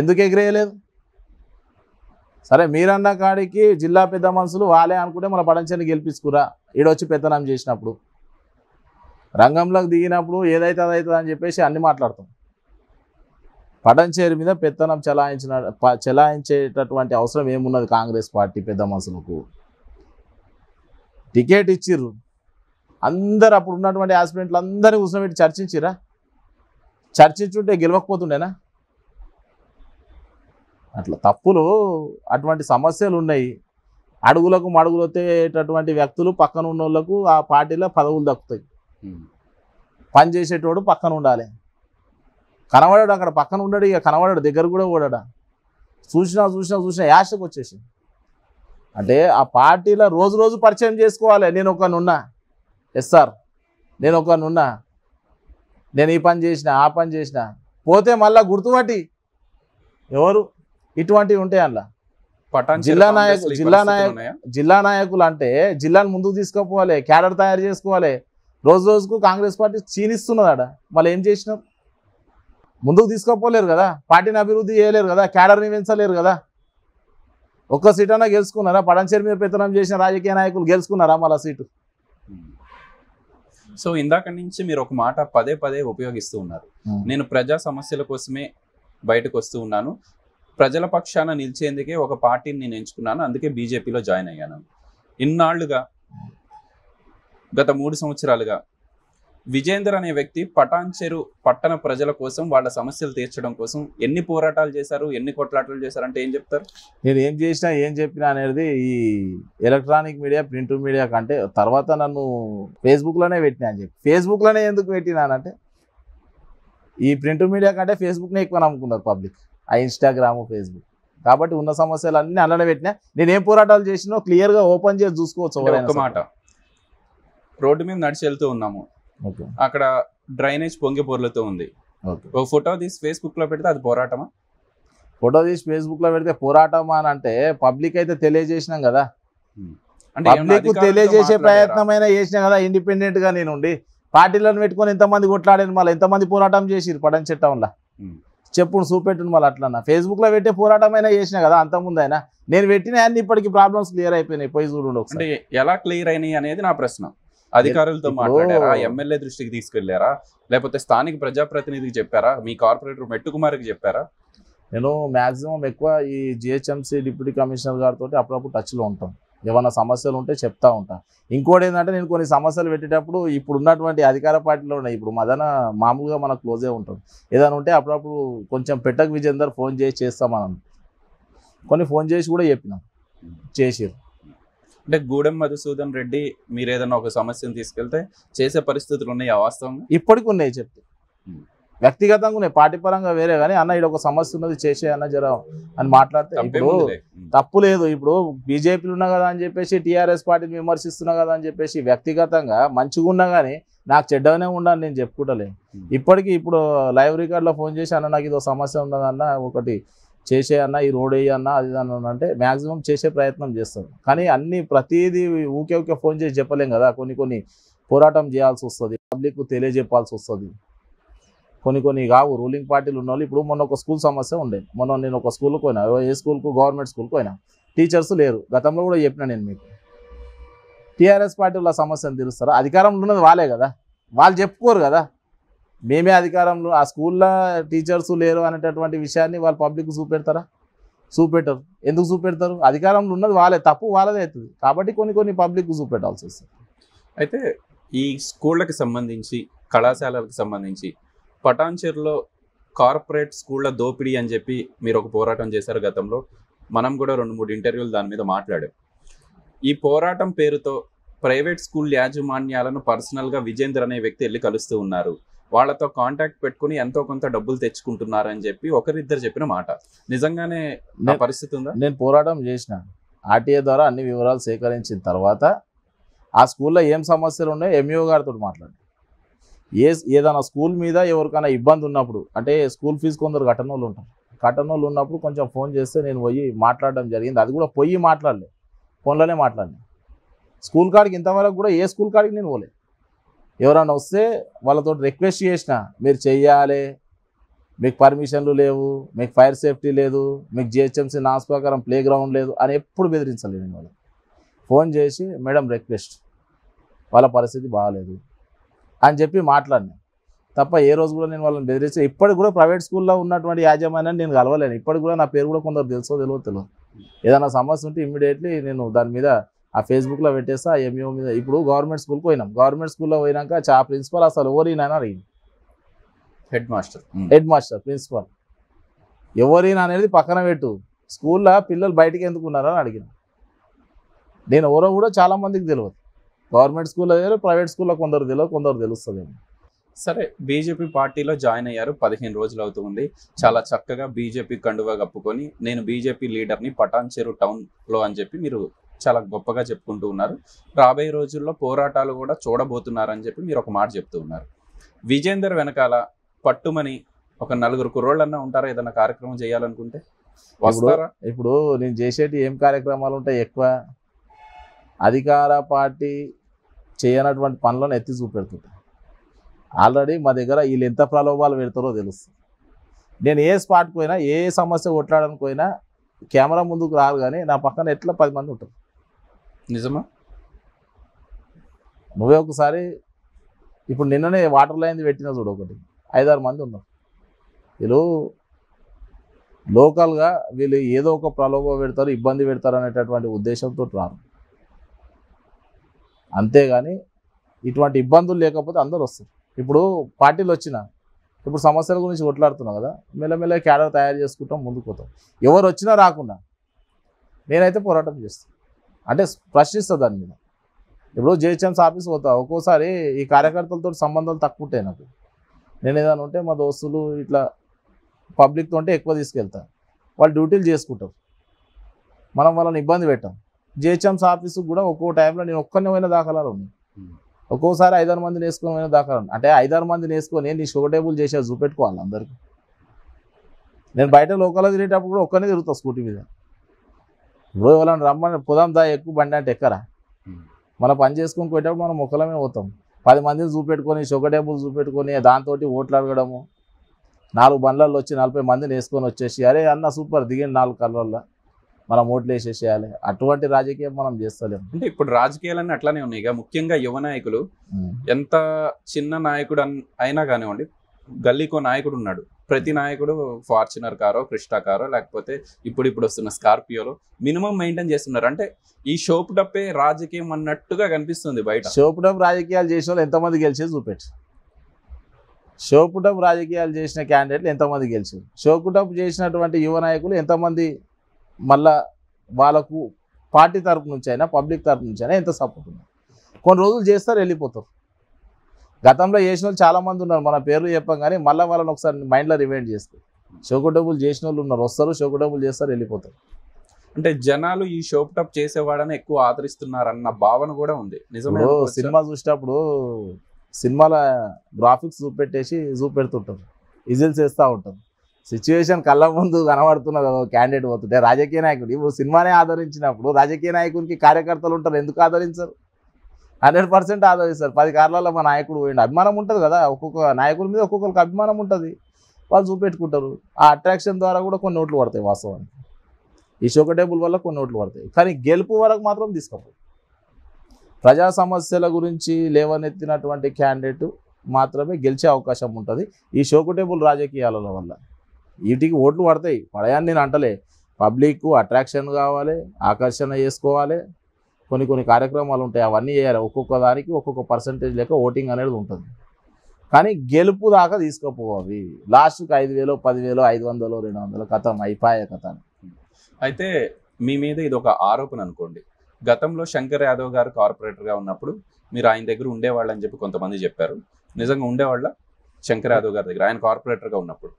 ఎందుకు ఎగిరేయలేదు? సరే మీరన్న కాడికి జిల్లా పెద్ద మనుషులు వాళ్ళే అనుకుంటే మన పడంచేరిని గెలిపించుకురా. ఈడొచ్చి పెత్తనం చేసినప్పుడు, రంగంలోకి దిగినప్పుడు ఏదైతే అదైతుంది అని చెప్పేసి అన్ని మాట్లాడతాం. పడంచేరి మీద పెత్తనం చెలాయించేటటువంటి అవసరం ఏమున్నది? కాంగ్రెస్ పార్టీ పెద్ద మనుషులకు టికెట్ ఇచ్చిర్రు, అందరు అప్పుడు ఉన్నటువంటి యాస్పిరెంట్లు అందరూ కూర్చోబెట్టి చర్చించిరా? చర్చించుంటే గెలవకపోతుండేనా? అట్లా తప్పులు, అటువంటి సమస్యలు ఉన్నాయి. అడుగులకు మడుగులు వచ్చేటటువంటి వ్యక్తులు పక్కన ఉన్నోళ్ళకు ఆ పార్టీలో పదవులు దక్కుతాయి. పనిచేసేటోడు పక్కన ఉండాలి, కనబడాడు అక్కడ పక్కన ఉండడు, ఇక కనబడాడు దగ్గర కూడా ఓడాడా? చూసినా యాషకు వచ్చేసి అంటే ఆ పార్టీలో రోజు పరిచయం చేసుకోవాలి. నేను ఒకనున్నా ఎస్ఆర్, నేను ఒకనున్నా, నేను ఈ పని చేసిన ఆ పని చేసిన, పోతే మళ్ళీ గుర్తుపట్టి ఎవరు ఇటువంటివి ఉంటాయి అలా జిల్లా నాయకులు అంటే జిల్లాను ముందుకు తీసుకుపోవాలి క్యాడర్ తయారు చేసుకోవాలి రోజు రోజుకు కాంగ్రెస్ పార్టీ చీనిస్తున్నదాడ మళ్ళీ ఏం చేసినారు ముందుకు తీసుకుపోలేరు కదా పార్టీని అభివృద్ధి చేయలేరు కదా క్యాడర్ని పెంచలేరు కదా ఒక్క సీట్ అన్నా గెలుచుకున్నారా పడంచేరు మీద పెత్తనం చేసిన రాజకీయ నాయకులు గెలుచుకున్నారా మళ్ళీ సీటు సో ఇందాక నుంచి మీరు ఒక మాట పదే పదే ఉపయోగిస్తూ ఉన్నారు నేను ప్రజా సమస్యల కోసమే బయటకు వస్తూ ఉన్నాను ప్రజల పక్షాన నిలిచేందుకే ఒక పార్టీని నేను ఎంచుకున్నాను అందుకే బీజేపీలో జాయిన్ అయ్యాను ఇన్నాళ్లుగా గత 3 సంవత్సరాలుగా విజేందర్ అనే వ్యక్తి పటాన్చెరు పట్టణ ప్రజల కోసం వాళ్ళ సమస్యలు తీర్చడం కోసం ఎన్ని పోరాటాలు చేశారు ఎన్ని కొట్లాటలు చేశారంటే ఏం చెప్తారు నేను ఏం చేసినా ఏం చెప్పినా అనేది ఈ ఎలక్ట్రానిక్ మీడియా ప్రింట్ మీడియా కంటే తర్వాత నన్ను ఫేస్బుక్లోనే పెట్టినా అని చెప్పి ఫేస్బుక్లోనే ఎందుకు పెట్టినానంటే ఈ ప్రింట్ మీడియా కంటే ఫేస్బుక్నే ఎక్కువ నమ్ముకున్నారు పబ్లిక్ ఆ ఇన్స్టాగ్రాము ఫేస్బుక్ కాబట్టి ఉన్న సమస్యలు అన్నీ అలానే పెట్టినా నేనేం పోరాటాలు చేసినా క్లియర్గా ఓపెన్ చేసి చూసుకోవచ్చు ఒక మాట రోడ్డు మీద నడిచి వెళ్తూ ఉన్నాము అక్కడ డ్రైనేజ్ పొంగి పొర్లుతూ ఉంది ఒక ఫోటో తీసి ఫేస్బుక్లో పెడితే అది పోరాటమా ఫోటో తీసి ఫేస్బుక్లో పెడితే పోరాటమా అని అంటే పబ్లిక్ అయితే తెలియజేసినాం కదా అంటే పబ్లిక్ తెలియజేసే ప్రయత్నమైనా చేసినా కదా ఇండిపెండెంట్గా నేనుండి పార్టీలను పెట్టుకొని ఎంతమంది కొట్లాడాను మళ్ళీ ఎంతమంది పోరాటం చేసిరు పడంచేరు టౌన్లో చెప్పుడు చూపెట్టును మళ్ళీ అట్లన్నా ఫేస్బుక్లో పెట్టే పోరాటమైనా చేసినా కదా అంతకుముందు అయినా నేను పెట్టిన అన్ని ఇప్పటికీ ప్రాబ్లమ్స్ క్లియర్ అయిపోయినాయి పోయి చూడండి ఒకసారి ఎలా క్లియర్ అయినాయి అనేది నా ప్రశ్న అధికారులతో మాట్లాడారా ఎమ్మెల్యే దృష్టికి తీసుకెళ్లారా లేకపోతే స్థానిక ప్రజాప్రతినిధికి చెప్పారా మీ కార్పొరేటర్ మెట్టుకుమార్కి చెప్పారా నేను మ్యాక్సిమం ఎక్కువ ఈ జిహెచ్ఎంసీ డిప్యూటీ కమిషనర్ గారితో అప్పుడప్పుడు టచ్లో ఉంటాం ఏమైనా సమస్యలు ఉంటే చెప్తా ఉంటాను ఇంకోటి ఏంటంటే నేను కొన్ని సమస్యలు పెట్టేటప్పుడు ఇప్పుడు ఉన్నటువంటి అధికార పార్టీలో ఉన్నాయి ఇప్పుడు మదన మామూలుగా మనకు క్లోజే ఉంటాం ఏదైనా ఉంటే అప్పుడప్పుడు కొంచెం పెట్టక విజేందర్ ఫోన్ చేసి చేస్తామని కొన్ని ఫోన్ చేసి కూడా చెప్పినాం చేసారు అంటే గూడెం మధుసూదన్ రెడ్డి మీరు ఏదైనా ఒక సమస్యను తీసుకెళ్తే చేసే పరిస్థితులు ఉన్నాయి వాస్తవంగా ఇప్పటికి ఉన్నాయి చెప్తే వ్యక్తిగతంగా ఉన్నాయి పార్టీ పరంగా వేరే కానీ అన్న ఇక్కడ ఒక సమస్య ఉన్నది చేసే అన్న జర అని మాట్లాడితే ఇప్పుడు తప్పు లేదు ఇప్పుడు బీజేపీలు ఉన్నా కదా అని చెప్పేసి టీఆర్ఎస్ పార్టీని విమర్శిస్తున్నా కదా అని చెప్పేసి వ్యక్తిగతంగా మంచిగా ఉన్నా కానీ నాకు చెడ్డగానే ఉన్నాను నేను చెప్పుకుంటలే ఇప్పటికీ ఇప్పుడు లైవ్ రికార్డ్లో ఫోన్ చేసి అన్న నాకు ఇది ఒక సమస్య ఉన్నదన్న ఒకటి చేసే అన్న ఈ రోడ్ అన్న అది అంటే మ్యాక్సిమం చేసే ప్రయత్నం చేస్తాను కానీ అన్ని ప్రతిదీ ఊకే ఊకే ఫోన్ చేసి చెప్పలేం కదా కొన్ని కొన్ని పోరాటం చేయాల్సి వస్తుంది పబ్లిక్ తెలియజెప్పాల్సి వస్తుంది కొన్ని కొన్ని కావు రూలింగ్ పార్టీలు ఉన్న ఇప్పుడు మొన్న ఒక స్కూల్ సమస్య ఉండేది మొన్న నేను ఒక స్కూల్కి పోయినా ఏ స్కూల్కు గవర్నమెంట్ స్కూల్కి పోయినా టీచర్స్ లేరు గతంలో కూడా చెప్పినా నేను మీకు టీఆర్ఎస్ పార్టీలు సమస్యను తీరుస్తారా అధికారంలో ఉన్నది వాళ్ళే కదా వాళ్ళు చెప్పుకోరు కదా మేమే అధికారంలో ఆ స్కూల్లో టీచర్స్ లేరు అనేటటువంటి విషయాన్ని వాళ్ళు పబ్లిక్ చూపెడతారా చూపెట్టరు ఎందుకు చూపెడతారు అధికారంలో ఉన్నది వాళ్ళే తప్పు వాళ్ళదే అవుతుంది కాబట్టి కొన్ని కొన్ని పబ్లిక్ చూపెట్టాల్సి వస్తుంది అయితే ఈ స్కూళ్ళకి సంబంధించి కళాశాలలకు సంబంధించి పటాన్చెరులో కార్పొరేట్ స్కూళ్ళ దోపిడీ అని చెప్పి మీరు ఒక పోరాటం చేశారు గతంలో మనం కూడా 2-3 ఇంటర్వ్యూలు దాని మీద మాట్లాడాం ఈ పోరాటం పేరుతో ప్రైవేట్ స్కూల్ యాజమాన్యాలను పర్సనల్గా విజేందర్ అనే వ్యక్తి వెళ్ళి కలుస్తూ ఉన్నారు వాళ్ళతో కాంటాక్ట్ పెట్టుకుని ఎంతో కొంత డబ్బులు తెచ్చుకుంటున్నారు అని చెప్పి ఒకరిద్దరు చెప్పిన మాట నిజంగానే నా పరిస్థితి ఉందా నేను పోరాటం చేసిన ఆర్టీఏ ద్వారా అన్ని వివరాలు సేకరించిన తర్వాత ఆ స్కూల్లో ఏం సమస్యలు ఉన్నాయో ఎంఈఓ గారితో మాట్లాడాను ఏదైనా స్కూల్ మీద ఎవరికైనా ఇబ్బంది ఉన్నప్పుడు అంటే స్కూల్ ఫీజు కొందరు కట్టనోళ్ళు ఉంటారు కట్టనోళ్ళు ఉన్నప్పుడు కొంచెం ఫోన్ చేస్తే నేను పోయి మాట్లాడడం జరిగింది అది కూడా పోయి మాట్లాడలే ఫోన్లోనే మాట్లాడలే స్కూల్ కాడికి ఇంతవరకు కూడా ఏ స్కూల్ కాడికి నేను పోలే ఎవరైనా వస్తే వాళ్ళతో రిక్వెస్ట్ చేసిన మీరు చెయ్యాలి మీకు పర్మిషన్లు లేవు మీకు ఫైర్ సేఫ్టీ లేదు మీకు జిహెచ్ఎంసీ నాన్స్ ప్రకారం ప్లే గ్రౌండ్ లేదు అని ఎప్పుడు బెదిరించలేదు నేను వాళ్ళు ఫోన్ చేసి మేడం రిక్వెస్ట్ వాళ్ళ పరిస్థితి బాగాలేదు అని చెప్పి మాట్లాడినా తప్ప ఏ రోజు కూడా నేను వాళ్ళని బెదిరిస్తే ఇప్పటికి కూడా ప్రైవేట్ స్కూల్లో ఉన్నటువంటి యాజమాన్యాన్ని నేను కలవలేను ఇప్పటికి కూడా నా పేరు కూడా కొందరు తెలుసో తెలియదు ఏదైనా సమస్య ఉంటే ఇమ్మీడియట్లీ నేను దాని మీద ఆ ఫేస్బుక్లో పెట్టేస్తా ఎంఈఓ మీద ఇప్పుడు గవర్నమెంట్ స్కూల్కి పోయినాం గవర్నమెంట్ స్కూల్లో పోయినాక ఆ ప్రిన్సిపల్ అసలు ఎవరినైనా అడిగింది హెడ్ మాస్టర్ ప్రిన్సిపల్ ఎవరైనా అనేది పక్కన పెట్టు స్కూల్లో పిల్లలు బయటికి ఎందుకు ఉన్నారని అడిగింది నేను ఎవరో కూడా చాలామందికి తెలియదు గవర్నమెంట్ స్కూల్లో తెలియదు ప్రైవేట్ స్కూల్లో కొందరు తెలియదు కొందరు తెలుస్తుంది సరే బీజేపీ పార్టీలో జాయిన్ అయ్యారు 15 రోజులు అవుతుంది చాలా చక్కగా బీజేపీ కండువా కప్పుకొని నేను బీజేపీ లీడర్ని పటాన్చెరు టౌన్లో అని చెప్పి మీరు చాలా గొప్పగా చెప్పుకుంటూ ఉన్నారు రాబోయే రోజుల్లో పోరాటాలు కూడా చూడబోతున్నారని చెప్పి మీరు ఒక మాట చెప్తూ ఉన్నారు విజేందర్ వెనకాల పట్టుమని ఒక నలుగురు కుర్రోళ్ళన్నా ఉంటారా ఏదైనా కార్యక్రమం చేయాలనుకుంటే వస్తారా? ఇప్పుడు నేను చేసేటి ఏం కార్యక్రమాలు ఉంటాయి ఎక్కువ అధికార పార్టీ చేయనటువంటి పనులను ఎత్తి చూపెడుతుంది. ఆల్రెడీ మా దగ్గర వీళ్ళు ఎంత ప్రలోభాలు పెడతారో తెలుస్తుంది. నేను ఏ స్పాట్కి పోయినా ఏ సమస్య కొట్లాడడానికి పోయినా కెమెరా ముందుకు రాదు, కానీ నా పక్కన ఎట్లా 10 మంది ఉంటారు. నిజమా? నువ్వే ఒకసారి ఇప్పుడు నిన్ననే వాటర్ లైన్ పెట్టినా చూడు, ఒకటి 5-6 మంది ఉన్నారు. వీళ్ళు లోకల్గా వీళ్ళు ఏదో ఒక ప్రలోభం పెడతారు, ఇబ్బంది పెడతారు అనేటటువంటి ఉద్దేశంతో రారు. అంతేగాని ఇటువంటి ఇబ్బందులు లేకపోతే అందరు వస్తారు. ఇప్పుడు పార్టీలు వచ్చినా ఇప్పుడు సమస్యల గురించి కొట్లాడుతున్నాం కదా, మెల్లమెల్ల క్యాడర్ తయారు చేసుకుంటాం, ముందుకు పోతాం. ఎవరు వచ్చినా రాకుండా నేనైతే పోరాటం చేస్తాను, అంటే ప్రశ్నిస్తాను దాని మీద. ఇప్పుడు జేహెచ్ఎంస్ ఆఫీస్ పోతా, ఒక్కోసారి ఈ కార్యకర్తలతో సంబంధాలు తక్కువ ఉంటాయి నాకు. నేను ఏదైనా ఉంటే మా దోస్తులు ఇట్లా పబ్లిక్తో ఉంటే ఎక్కువ తీసుకెళ్తా, వాళ్ళు డ్యూటీలు చేసుకుంటారు, మనం వాళ్ళని ఇబ్బంది పెట్టాం. జేహెచ్ఎంస్ ఆఫీస్కి కూడా ఒక్కో టైంలో నేను ఒక్కరిని పోయిన దాఖలాలు ఉన్నాయి, ఒక్కోసారి 5-6 మందిని వేసుకొని పోయిన దాఖలాలు. అంటే 5-6 మందిని వేసుకొని నీ షో టేబుల్ చేసే చూపెట్టుకోవాలి అందరికీ. నేను బయట లోకల్లో తిరిగేటప్పుడు కూడా ఒక్కనే తిరుగుతాను స్కూటీ మీద. ఇప్పుడు వాళ్ళని రమ్మని పొదాం దా ఎక్కువ బండి అంటే ఎక్కరా, మనం పని చేసుకొని పోయేటప్పుడు మనం ఒక్కలమే పోతాం. 10 మందిని చూపెట్టుకొని షుగర్ టేబుల్ చూపెట్టుకొని దాంతో ఓట్లు అడగడము, 4 బండ్లలో వచ్చి 40 మందిని వేసుకొని వచ్చేసి అరే అన్న సూపర్ దిగండి 4 కళ్ళల్లో మనం ఓట్లు వేసేసేయాలి. అటువంటి రాజకీయం మనం చేస్తలేము. అంటే ఇప్పుడు రాజకీయాలన్నీ అట్లానే ఉన్నాయి. ముఖ్యంగా యువ నాయకులు ఎంత చిన్న నాయకుడు అయినా కానివ్వండి, గల్లీకో నాయకుడు ఉన్నాడు. ప్రతి నాయకుడు ఫార్చునర్ కారో క్రిస్టా కారో లేకపోతే ఇప్పుడు వస్తున్న స్కార్పియోలో మినిమం మెయింటైన్ చేస్తున్నారు. అంటే ఈ షోప్ డప్పే రాజకీయం అన్నట్టుగా కనిపిస్తుంది బయట. షోప్ డప్ రాజకీయాలు చేసిన వాళ్ళు ఎంతమంది గెలిచేది చూపెట్టు. షోపు డప్ రాజకీయాలు చేసిన క్యాండిడేట్లు ఎంతమంది గెలిచారు, షోపు డప్ చేసినటువంటి యువ నాయకులు ఎంతమంది మళ్ళా వాళ్ళకు పార్టీ తరపు నుంచి అయినా పబ్లిక్ తరపు నుంచి అయినా ఎంత సపోర్ట్ ఉన్నారు. కొన్ని రోజులు చేస్తారు వెళ్ళిపోతారు. గతంలో చేసిన వాళ్ళు చాలామంది ఉన్నారు, మన పేర్లు చెప్పాం, కానీ మళ్ళీ వాళ్ళని ఒకసారి మైండ్లో రివైండ్ చేస్తారు. షోకు డబ్బులు చేసిన వాళ్ళు ఉన్నారు, వస్తారు షోకు డబ్బులు చేస్తారు వెళ్ళిపోతారు. అంటే జనాలు ఈ షోప్ టప్ చేసేవాడని ఎక్కువ ఆదరిస్తున్నారన్న భావన కూడా ఉంది. నిజంగా సినిమా చూసేటప్పుడు సినిమాల గ్రాఫిక్స్ చూపెట్టేసి చూపెడుతుంటారు, విజిల్స్ వేస్తూ ఉంటారు. సిచ్యువేషన్ కళ్ళ ముందు కనబడుతున్నది కదా క్యాండిడేట్ పోతుంటే రాజకీయ నాయకుడు. ఇప్పుడు సినిమానే ఆదరించినప్పుడు రాజకీయ నాయకునికి కార్యకర్తలు ఉంటారు, ఎందుకు ఆదరించారు? 100% ఆదరిస్తారు. 10 కార్లలో మా నాయకుడు పోయిండు, అభిమానం ఉంటుంది కదా ఒక్కొక్క నాయకుడి మీద, ఒక్కొక్కరికి అభిమానం ఉంటుంది, వాళ్ళు చూపెట్టుకుంటారు. ఆ అట్రాక్షన్ ద్వారా కూడా కొన్ని ఓట్లు పడతాయి వాస్తవానికి, ఈ షోక టేబుల్ వల్ల కొన్ని ఓట్లు పడతాయి, కానీ గెలుపు వరకు మాత్రం తీసుకుపోతాయి. ప్రజా సమస్యల గురించి లేవనెత్తినటువంటి క్యాండిడేట్ మాత్రమే గెలిచే అవకాశం ఉంటుంది ఈ షోకు టేబుల్ రాజకీయాల వల్ల. వీటికి ఓట్లు పడతాయి, పడయాన్ని నేను అంటలే. పబ్లిక్ అట్రాక్షన్ కావాలి, ఆకర్షణ చేసుకోవాలి, కొన్ని కార్యక్రమాలు ఉంటాయి, అవన్నీ చేయాలి. ఒక్కొక్క దానికి ఒక్కొక్క పర్సంటేజ్ లేక ఓటింగ్ అనేది ఉంటుంది, కానీ గెలుపు దాకా తీసుకుపోవాలి. లాస్ట్కి 5,000, 10,000, 500, 200 కథం అయిపోయే కథ. అయితే మీ మీద ఇది ఒక ఆరోపణ అనుకోండి, గతంలో శంకర్ యాదవ్ గారు కార్పొరేటర్గా ఉన్నప్పుడు మీరు ఆయన దగ్గర ఉండేవాళ్ళు అని చెప్పి కొంతమంది చెప్పారు. నిజంగా ఉండేవాళ్ళ శంకర్ యాదవ్ గారి దగ్గర ఆయన కార్పొరేటర్గా ఉన్నప్పుడు?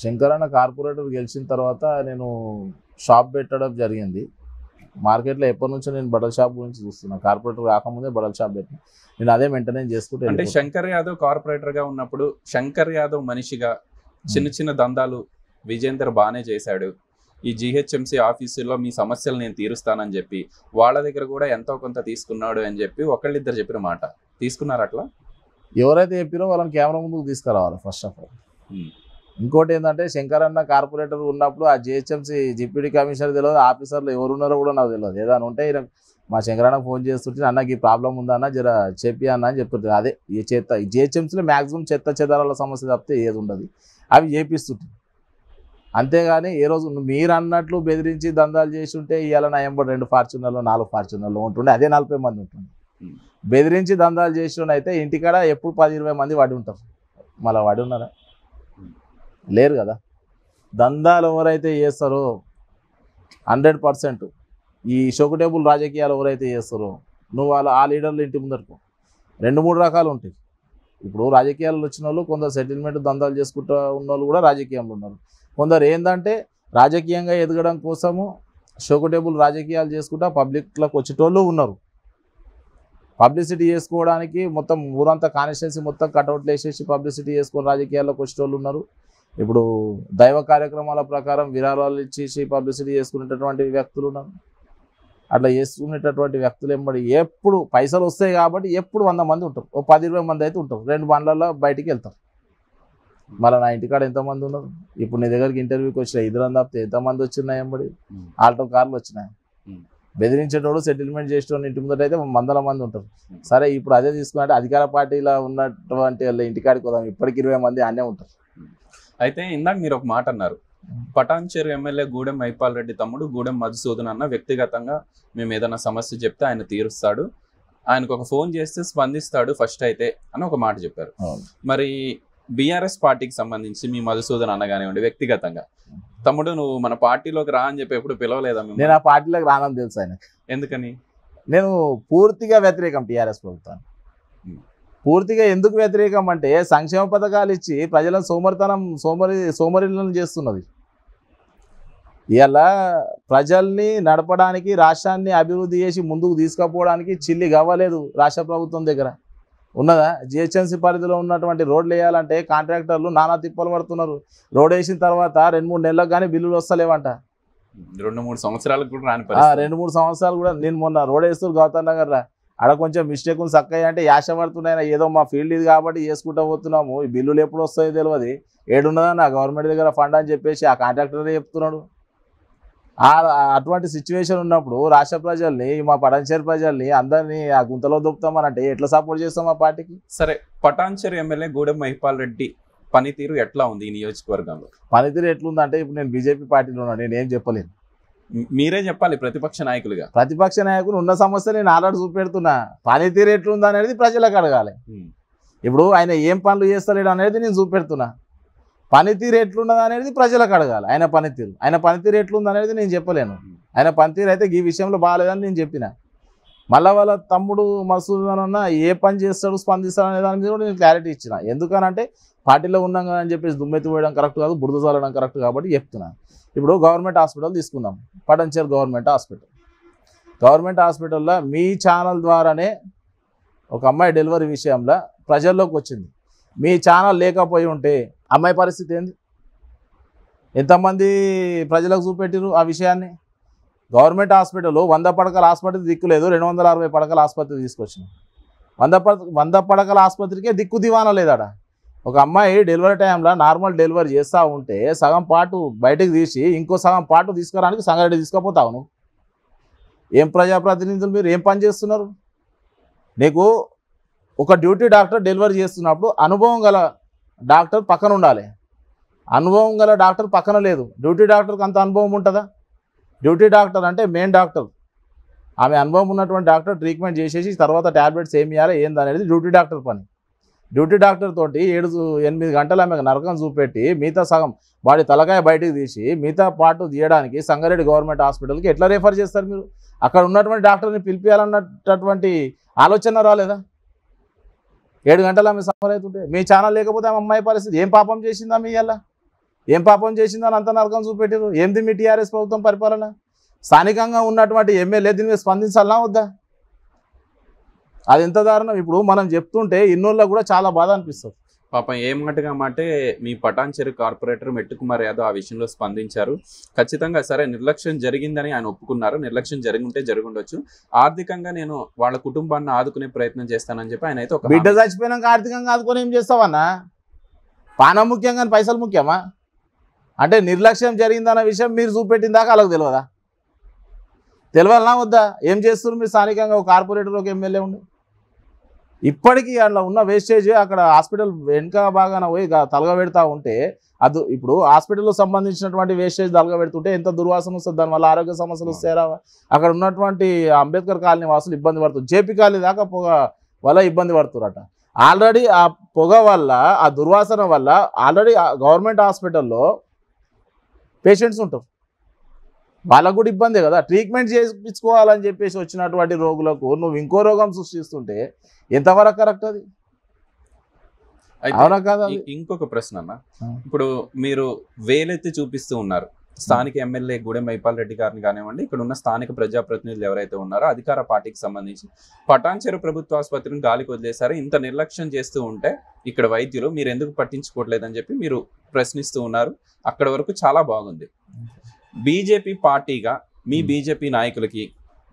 శంకర్ అన్న కార్పొరేటర్ గెలిచిన తర్వాత నేను షాప్ పెట్టడం జరిగింది. మార్కెట్లో ఎప్పటి నుంచో నేను బట్టల షాప్ గురించి చూస్తున్నాను, కార్పొరేటర్ రాకముందే బట్టల షాప్ పెట్టినా నేను అదే మెయింటైన్ చేసుకుంటాను. అంటే శంకర్ యాదవ్ కార్పొరేటర్గా ఉన్నప్పుడు శంకర్ యాదవ్ మనిషిగా చిన్న దందాలు విజేందర్ బాగానే చేశాడు, ఈ జిహెచ్ఎంసీ ఆఫీసులో మీ సమస్యలు నేను తీరుస్తానని చెప్పి వాళ్ళ దగ్గర కూడా ఎంతో కొంత తీసుకున్నాడు అని చెప్పి ఒకళ్ళిద్దరు చెప్పిన మాట తీసుకున్నారు. అట్లా ఎవరైతే చెప్పారో వాళ్ళని కెమెరా ముందుకు తీసుకురావాలి ఫస్ట్ ఆఫ్ ఆల్. ఇంకోటి ఏంటంటే శంకర్ అన్న కార్పొరేటర్ ఉన్నప్పుడు ఆ జిహెచ్ఎంసీ డిప్యూటీ కమిషనర్ తెలియదు, ఆఫీసర్లు ఎవరు ఉన్నారో కూడా నాకు తెలియదు. ఏదైనా ఉంటే మా శంకర్ అన్న ఫోన్ చేస్తుంటే అన్నకి ఈ ప్రాబ్లం ఉందన్న జర చెప్పి అన్న అని చెప్తుంటారు. అదే ఈ చేత జిహెచ్ఎంసీలో మ్యాక్సిమం చెత్త చెదారాల సమస్య తప్పితే ఏది ఉండదు, అవి చేపిస్తుంటారు. అంతేగాని ఏ రోజు మీరు అన్నట్లు బెదిరించి దందాలు చేసి ఉంటే ఇవాళ నా ఎంబడి 2 ఫార్చునర్లో 4 ఫార్చునర్లో ఉంటుండే, అదే 40 మంది ఉంటుంది. బెదిరించి దందాలు చేసిన అయితే ఇంటికాడ ఎప్పుడు 10-20 మంది వాడి ఉంటారు, మళ్ళీ వాడి ఉన్నారా లేరు కదా. దందాలు ఎవరైతే చేస్తారో 100% ఈ షోకు టేబుల్ రాజకీయాలు ఎవరైతే చేస్తారో నువ్వు వాళ్ళ ఆ లీడర్లు ఇంటి ముందరుకో. 2-3 రకాలు ఉంటాయి. ఇప్పుడు రాజకీయాల్లో వచ్చిన వాళ్ళు కొందరు సెటిల్మెంట్ దందాలు చేసుకుంటూ ఉన్న వాళ్ళు కూడా రాజకీయంలో ఉన్నారు, కొందరు ఏంటంటే రాజకీయంగా ఎదగడం కోసము షోకు టేబుల్ రాజకీయాలు చేసుకుంటా పబ్లిక్లోకి వచ్చేటోళ్ళు ఉన్నారు. పబ్లిసిటీ చేసుకోవడానికి మొత్తం ఊరంతా కాన్స్టిట్యున్సీ మొత్తం కటౌట్లు వేసేసి పబ్లిసిటీ చేసుకొని రాజకీయాల్లోకి వచ్చేటోళ్ళు ఉన్నారు. ఇప్పుడు దైవ కార్యక్రమాల ప్రకారం విరాళాలు ఇచ్చేసి పబ్లిసిటీ చేసుకునేటటువంటి వ్యక్తులు ఉన్నారు. అట్లా చేసుకునేటటువంటి వ్యక్తులు ఎంబడి ఎప్పుడు పైసలు వస్తాయి కాబట్టి ఎప్పుడు 100 మంది ఉంటారు, ఓ 10-20 మంది అయితే ఉంటారు, 2 బండ్లలో బయటికి వెళ్తారు. మళ్ళీ నా ఇంటికాడ ఎంతమంది ఉన్నారు? ఇప్పుడు నీ దగ్గరికి ఇంటర్వ్యూకి వచ్చిన ఇద్దరం తప్పితే ఎంతమంది వచ్చినాయి? ఎంబడి ఆల్టో కార్లు వచ్చినాయి. బెదిరించేటోడు సెటిల్మెంట్ చేసేటోడు ఇంటి ముందట అయితే 100ల మంది ఉంటారు. సరే ఇప్పుడు అదే తీసుకున్నట్టు అధికార పార్టీలో ఉన్నటువంటి వాళ్ళ ఇంటికాడికి వదాం, ఇప్పటికి 20 మంది అనే ఉంటారు. అయితే ఇందాక మీరు ఒక మాట అన్నారు, పటాన్చేరు ఎమ్మెల్యే గూడెం మైపాల్ రెడ్డి తమ్ముడు గూడెం మధుసూదన్ అన్న వ్యక్తిగతంగా మేము ఏదైనా సమస్య చెప్తే ఆయన తీరుస్తాడు, ఆయనకు ఒక ఫోన్ చేస్తే స్పందిస్తాడు ఫస్ట్ అయితే అని ఒక మాట చెప్పారు. మరి బీఆర్ఎస్ పార్టీకి సంబంధించి మీ మధుసూదన్ అన్న కానివ్వండి వ్యక్తిగతంగా, తమ్ముడు నువ్వు మన పార్టీలోకి రా అని చెప్పి ఎప్పుడు పిలవలేదా? నేను ఆ పార్టీలోకి రానని తెలుసు ఆయనకు. ఎందుకని? నేను పూర్తిగా వ్యతిరేకం టీఆర్ఎస్ ప్రభుత్వాన్ని. పూర్తిగా ఎందుకు వ్యతిరేకం అంటే సంక్షేమ పథకాలు ఇచ్చి ప్రజలను సోమరిల్లను చేస్తున్నది. ఇలా ప్రజల్ని నడపడానికి, రాష్ట్రాన్ని అభివృద్ధి చేసి ముందుకు తీసుకుపోవడానికి చిల్లి గవ్వలేదు రాష్ట్ర ప్రభుత్వం దగ్గర ఉన్నదా? జిహెచ్ఎంసీ పరిధిలో ఉన్నటువంటి రోడ్లు వేయాలంటే కాంట్రాక్టర్లు నానా తిప్పలు పడుతున్నారు. రోడ్ వేసిన తర్వాత 2-3 నెలలకు కానీ బిల్లులు వస్తలేవంట. 2-3 సంవత్సరాలకు కూడా రాని 2-3 సంవత్సరాలు కూడా. నేను మొన్న రోడ్ వేస్తూ గౌతమ్ నగర్ రా, అక్కడ కొంచెం మిస్టేక్ చక్కగా అంటే యాశ పడుతున్నాయినా, ఏదో మా ఫీల్డ్ ఇది కాబట్టి చేసుకుంటూ పోతున్నాము, ఈ బిల్లులు ఎప్పుడు వస్తాయో తెలియదు, ఏడున్నదన్న గవర్నమెంట్ దగ్గర ఫండ్ అని చెప్పేసి ఆ కాంట్రాక్టరే చెప్తున్నాడు. అటువంటి సిచ్యువేషన్ ఉన్నప్పుడు రాష్ట్ర ప్రజల్ని, మా పటాన్చేరు ప్రజల్ని అందరినీ ఆ గుంతలో దొప్పుతామనంటే ఎట్లా సపోర్ట్ చేస్తాం ఆ పార్టీకి? సరే, పటాన్చేరు ఎమ్మెల్యే గూడెం మహిపాల్ రెడ్డి పనితీరు ఎట్లా ఉంది ఈ నియోజకవర్గంలో? పనితీరు ఎట్లుందంటే ఇప్పుడు నేను బీజేపీ పార్టీలో ఉన్నాను, నేను ఏం చెప్పలేను, మీరే చెప్పాలి ప్రతిపక్ష నాయకులుగా. ప్రతిపక్ష నాయకులు ఉన్న సమస్య నేను ఆల్రెడీ చూపెడుతున్నా. పనితీరు ఎట్లుందా అనేది ప్రజలకు అడగాలి. ఇప్పుడు ఆయన ఏం పనులు చేస్తలేడు అనేది నేను చూపెడుతున్నా. పనితీరు ఎట్లున్నది అనేది ప్రజలకు అడగాలి. ఆయన పనితీరు ఎట్లుంది అనేది నేను చెప్పలేను. ఆయన పనితీరు అయితే ఈ విషయంలో బాగాలేదని నేను చెప్పిన. మళ్ళీ వాళ్ళ తమ్ముడు మసూదన్న ఏ పని చేస్తాడు, స్పందిస్తాడు అనే దాని మీద కూడా నేను క్లారిటీ ఇచ్చిన. ఎందుకనంటే పార్టీలో ఉన్నాం కదా అని చెప్పేసి దుమ్మెత్తి పోయడం కరెక్ట్ కాదు, బురద చల్లడం కరెక్ట్ కాబట్టి చెప్తున్నాను. ఇప్పుడు గవర్నమెంట్ హాస్పిటల్ తీసుకుందాం, పటాన్చేరు గవర్నమెంట్ హాస్పిటల్. గవర్నమెంట్ హాస్పిటల్లో మీ ఛానల్ ద్వారానే ఒక అమ్మాయి డెలివరీ విషయంలో ప్రజల్లోకి వచ్చింది. మీ ఛానల్ లేకపోయి ఉంటే అమ్మాయి పరిస్థితి ఏంది? ఎంతమంది ప్రజలకు చూపెట్టిరు ఆ విషయాన్ని? గవర్నమెంట్ హాస్పిటల్లో 100 పడకల ఆసుపత్రి దిక్కులేదు, 260 పడకల ఆసుపత్రి తీసుకొచ్చినాం. 100 పడకల ఆసుపత్రికే దిక్కు దివాన లేదాడ. ఒక అమ్మాయి డెలివరీ టైంలో నార్మల్ డెలివరీ చేస్తూ ఉంటే సగం పాటు బయటకు తీసి ఇంకో సగం పాటు తీసుకురావడానికి సంగారెడ్డి తీసుకుపోతావు నువ్వు. ఏం ప్రజాప్రతినిధులు మీరు, ఏం పని చేస్తున్నారు? నీకు ఒక డ్యూటీ డాక్టర్ డెలివరీ చేస్తున్నప్పుడు అనుభవం గల డాక్టర్ పక్కన ఉండాలి. అనుభవం గల డాక్టర్ పక్కన లేదు. డ్యూటీ డాక్టర్కి అంత అనుభవం ఉంటుందా? డ్యూటీ డాక్టర్ అంటే మెయిన్ డాక్టర్. ఆమె అనుభవం ఉన్నటువంటి డాక్టర్ ట్రీట్మెంట్ చేసేసి తర్వాత ట్యాబ్లెట్స్ ఏమి ఇవ్వాలి ఏందనేది డ్యూటీ డాక్టర్ పని. డ్యూటీ డాక్టర్ తోటి 7-8 గంటలు ఆమెకు నరకం చూపెట్టి మిగతా సగం వాడి తలకాయ బయటకు తీసి మిగతా పాటు తీయడానికి సంగారెడ్డి గవర్నమెంట్ హాస్పిటల్కి ఎట్లా రిఫర్ చేస్తారు మీరు? అక్కడ ఉన్నటువంటి డాక్టర్ని పిలిపించాలన్నటువంటి ఆలోచన రాలేదా? 7 గంటలు ఆమె సఫర్ అవుతుంటే మీ ఛానల్ లేకపోతే ఆమె అమ్మాయి పరిస్థితి ఏం పాపం చేసిందా? మీ అలా ఏం పాపం చేసిందని అంత నరకం చూపెట్టారు. ఏంది మీ టీఆర్ఎస్ ప్రభుత్వం పరిపాలన? స్థానికంగా ఉన్నటువంటి ఎమ్మెల్యే దీని మీద స్పందించాలా వద్దా? అది ఎంత దారుణం. ఇప్పుడు మనం చెప్తుంటే ఇన్నోళ్ళకు కూడా చాలా బాధ అనిపిస్తుంది. పాపం ఏమటగా అంటే మీ పటాన్చేరు కార్పొరేటర్ మెట్టుకుమార్ యాదవ్ ఆ విషయంలో స్పందించారు. ఖచ్చితంగా సరే నిర్లక్ష్యం జరిగిందని ఆయన ఒప్పుకున్నారు, నిర్లక్ష్యం జరిగింటే జరుగుండొచ్చు, ఆర్థికంగా నేను వాళ్ళ కుటుంబాన్ని ఆదుకునే ప్రయత్నం చేస్తానని చెప్పి ఆయన అయితే ఒక బిడ్డ చచ్చిపోయినాక ఆర్థికంగా ఆదుకొని ఏం చేస్తావన్నా? పానం ముఖ్యంగా పైసలు ముఖ్యమా? అంటే నిర్లక్ష్యం జరిగిందన్న విషయం మీరు చూపెట్టిన దాకా వాళ్ళకి తెలియదా? తెలియాలన్నా వద్దా? ఏం చేస్తున్నారు మీరు స్థానికంగా ఒక కార్పొరేటర్, ఒక ఎమ్మెల్యే ఉండి? ఇప్పటికీ అందులో ఉన్న వేస్టేజ్ అక్కడ హాస్పిటల్ వెనుక బాగాన పోయి తలగ పెడతా ఉంటే అది ఇప్పుడు హాస్పిటల్లో సంబంధించినటువంటి వేస్టేజ్ తలగ పెడుతుంటే ఎంత దుర్వాసన వస్తుంది, దానివల్ల ఆరోగ్య సమస్యలు వస్తాయా? అక్కడ ఉన్నటువంటి అంబేద్కర్ కాలనీ వాసులు ఇబ్బంది పడుతుంది, జేపీ కాలనీ దాకా పొగ వల్ల ఇబ్బంది పడుతున్నారట. ఆల్రెడీ ఆ పొగ వల్ల, ఆ దుర్వాసన వల్ల ఆల్రెడీ గవర్నమెంట్ హాస్పిటల్లో పేషెంట్స్ ఉంటారు, వాళ్ళకు కూడా ఇబ్బందే కదా. ట్రీట్మెంట్ చేయించుకోవాలని చెప్పేసి వచ్చినటువంటి రోగులకు నువ్వు ఇంకో రోగం సృష్టిస్తుంటే ఎంతవరకు కరెక్ట్ అది? అవునా కదా? ఇంకొక ప్రశ్న అన్న, ఇప్పుడు మీరు వేలెత్తి చూపిస్తూ ఉన్నారు స్థానిక ఎమ్మెల్యే గూడెం వైపాల్ రెడ్డి గారిని కానివ్వండి, ఇక్కడ ఉన్న స్థానిక ప్రజాప్రతినిధులు ఎవరైతే ఉన్నారో అధికార పార్టీకి సంబంధించి పటాన్చెరు ప్రభుత్వ ఆసుపత్రిని గాలికి వదిలేశారు. ఇంత నిర్లక్ష్యం చేస్తూ ఉంటే ఇక్కడ వైద్యులు మీరు ఎందుకు పట్టించుకోవట్లేదని చెప్పి మీరు ప్రశ్నిస్తూ ఉన్నారు. అక్కడ వరకు చాలా బాగుంది. బీజేపీ పార్టీగా మీ బీజేపీ నాయకులకి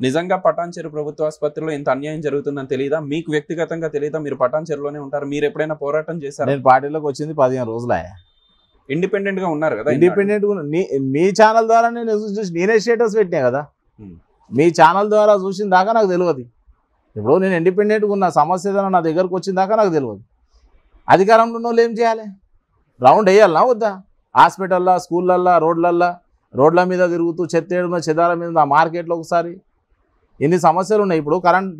నిజంగా పటాన్చెరు ప్రభుత్వ ఆసుపత్రిలో ఇంత అన్యాయం జరుగుతుందని తెలియదా? మీకు వ్యక్తిగతంగా తెలియదా? మీరు పటాన్చెరులోనే ఉంటారు. మీరు ఎప్పుడైనా పోరాటం చేశారు? నేను పార్టీలోకి వచ్చింది 15 రోజులే. ఇండిపెండెంట్ గా ఉన్నారు కదా? ఇండిపెండెంట్ మీ ఛానల్ ద్వారా నేనే స్టేటస్ పెట్టినా కదా. మీ ఛానల్ ద్వారా చూసిన దాకా నాకు తెలియదు. ఇప్పుడు నేను ఇండిపెండెంట్గా ఉన్న సమస్య నా దగ్గరకు వచ్చిన దాకా నాకు తెలియదు. అధికారంలో ఉన్న వాళ్ళు ఏం చేయాలి? రౌండ్ వేయాలనా వద్దా? హాస్పిటల్లా, స్కూళ్ళల్లో, రోడ్ల మీద తిరుగుతూ చెత్తేడు మీద, చెదాల మీద, మార్కెట్లో ఒకసారి ఎన్ని సమస్యలు ఉన్నాయి. ఇప్పుడు కరెంట్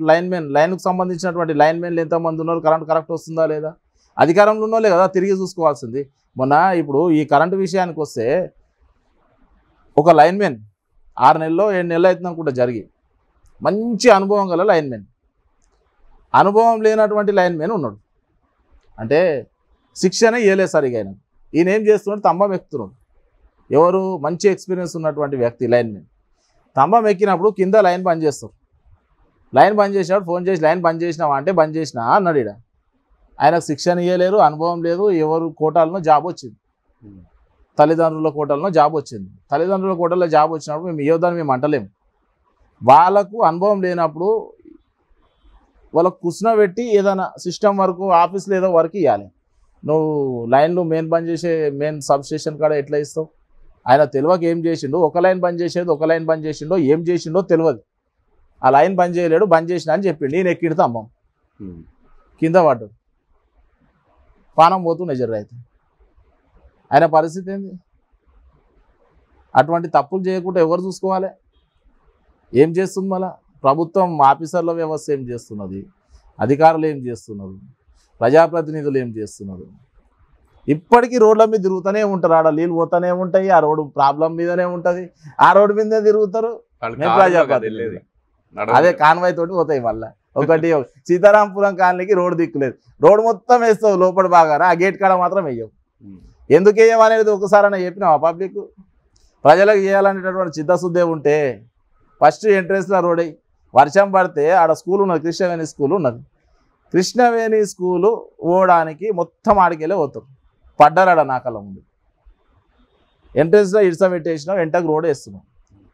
లైన్కు సంబంధించినటువంటి లైన్మెన్లు ఎంతమంది ఉన్నారు? కరెంట్ కరెక్ట్ వస్తుందా లేదా? అధికారంలో ఉన్నోళ్ళే కదా తిరిగి చూసుకోవాల్సింది. మొన్న ఇప్పుడు ఈ కరెంటు విషయానికి వస్తే ఒక లైన్మెన్ 6 నెలలు 7 నెలలు అవుతుందని కూడా జరిగి మంచి అనుభవం గల లైన్మెన్, అనుభవం లేనటువంటి లైన్మెన్ ఉన్నాడు. అంటే శిక్షణ ఇవ్వలేదు సరిగా. ఆయన ఈయన ఏం చేస్తున్నాడు? తంబం ఎక్కుతున్నాడు. ఎవరు? మంచి ఎక్స్పీరియన్స్ ఉన్నటువంటి వ్యక్తి లైన్మెన్. తంబం ఎక్కినప్పుడు కింద లైన్ బంద్ చేస్తారు. లైన్ బంద్ చేసినప్పుడు ఫోన్ చేసి లైన్ బంద్ చేసినావా అంటే బంద్ చేసినా అన్నాడు. ఇక్కడ ఆయనకు శిక్షణ ఇవ్వలేరు, అనుభవం లేదు. ఎవరు కోటాలనో జాబ్ వచ్చింది, తల్లిదండ్రుల కోటాలనో జాబ్ వచ్చింది. తల్లిదండ్రుల కోటల్లో జాబ్ వచ్చినప్పుడు మేము ఇవ్వద్దని మేము అంటలేము. వాళ్ళకు అనుభవం లేనప్పుడు వాళ్ళకు కూర్చునబెట్టి ఏదైనా సిస్టమ్ వరకు, ఆఫీస్లో ఏదో వర్క్ ఇవ్వాలి. నువ్వు లైన్లు మెయిన్ బంద్ చేసే మెయిన్ సబ్స్టేషన్ కాడ ఎట్లా ఇస్తావు? ఆయన తెలియక ఏం చేసిండో, ఒక లైన్ బంద్ చేసేది, ఒక లైన్ బంద్ చేసిండో, ఏం చేసిండో తెలియదు. ఆ లైన్ బంద్ చేయలేడు, బంద్ చేసినా అని చెప్పిండు. నేను ఎక్కిడితే అమ్మం కింద పడ్డాడు, పానం పోతున్నాయి జర్ర. అయితే ఆయన పరిస్థితి ఏంది? అటువంటి తప్పులు చేయకుండా ఎవరు చూసుకోవాలి? ఏం చేస్తుంది మళ్ళీ ప్రభుత్వం? ఆఫీసర్ల వ్యవస్థ ఏం చేస్తున్నది? అధికారులు ఏం చేస్తున్నారు? ప్రజాప్రతినిధులు ఏం చేస్తున్నారు? ఇప్పటికీ రోడ్ల మీద తిరుగుతూనే ఉంటారు. ఆడ నీళ్ళు పోతూనే ఉంటాయి. ఆ రోడ్డు ప్రాబ్లం మీదనే ఉంటుంది. ఆ రోడ్డు మీదనే తిరుగుతారు. అదే కాన్వాయ్ తోటి పోతాయి. మళ్ళీ ఒకటి సీతారాంపురం కాలనీకి రోడ్డు దిక్కులేదు. రోడ్డు మొత్తం వేస్తావు లోపల బాగా, ఆ గేట్ కాడ మాత్రం వేయవు. ఎందుకు వేయమనేది ఒకసారి అన్న చెప్పినావు పబ్లిక్? ప్రజలకు చేయాలనేటటువంటి చిత్తశుద్ధి ఉంటే ఫస్ట్ ఎంట్రెన్స్లో రోడ్ అయ్యి, వర్షం పడితే ఆడ స్కూల్ ఉన్నది, కృష్ణవేణి స్కూల్ ఉన్నది. కృష్ణవేణి స్కూలు పోవడానికి మొత్తం ఆడికెళ్ళే పోతారు. పడ్డారు ఆడ నాకల ముందు. ఎంట్రెన్స్లో ఇడ్సబెట్టేసినావు, ఎంటకు రోడ్ వేస్తున్నాం.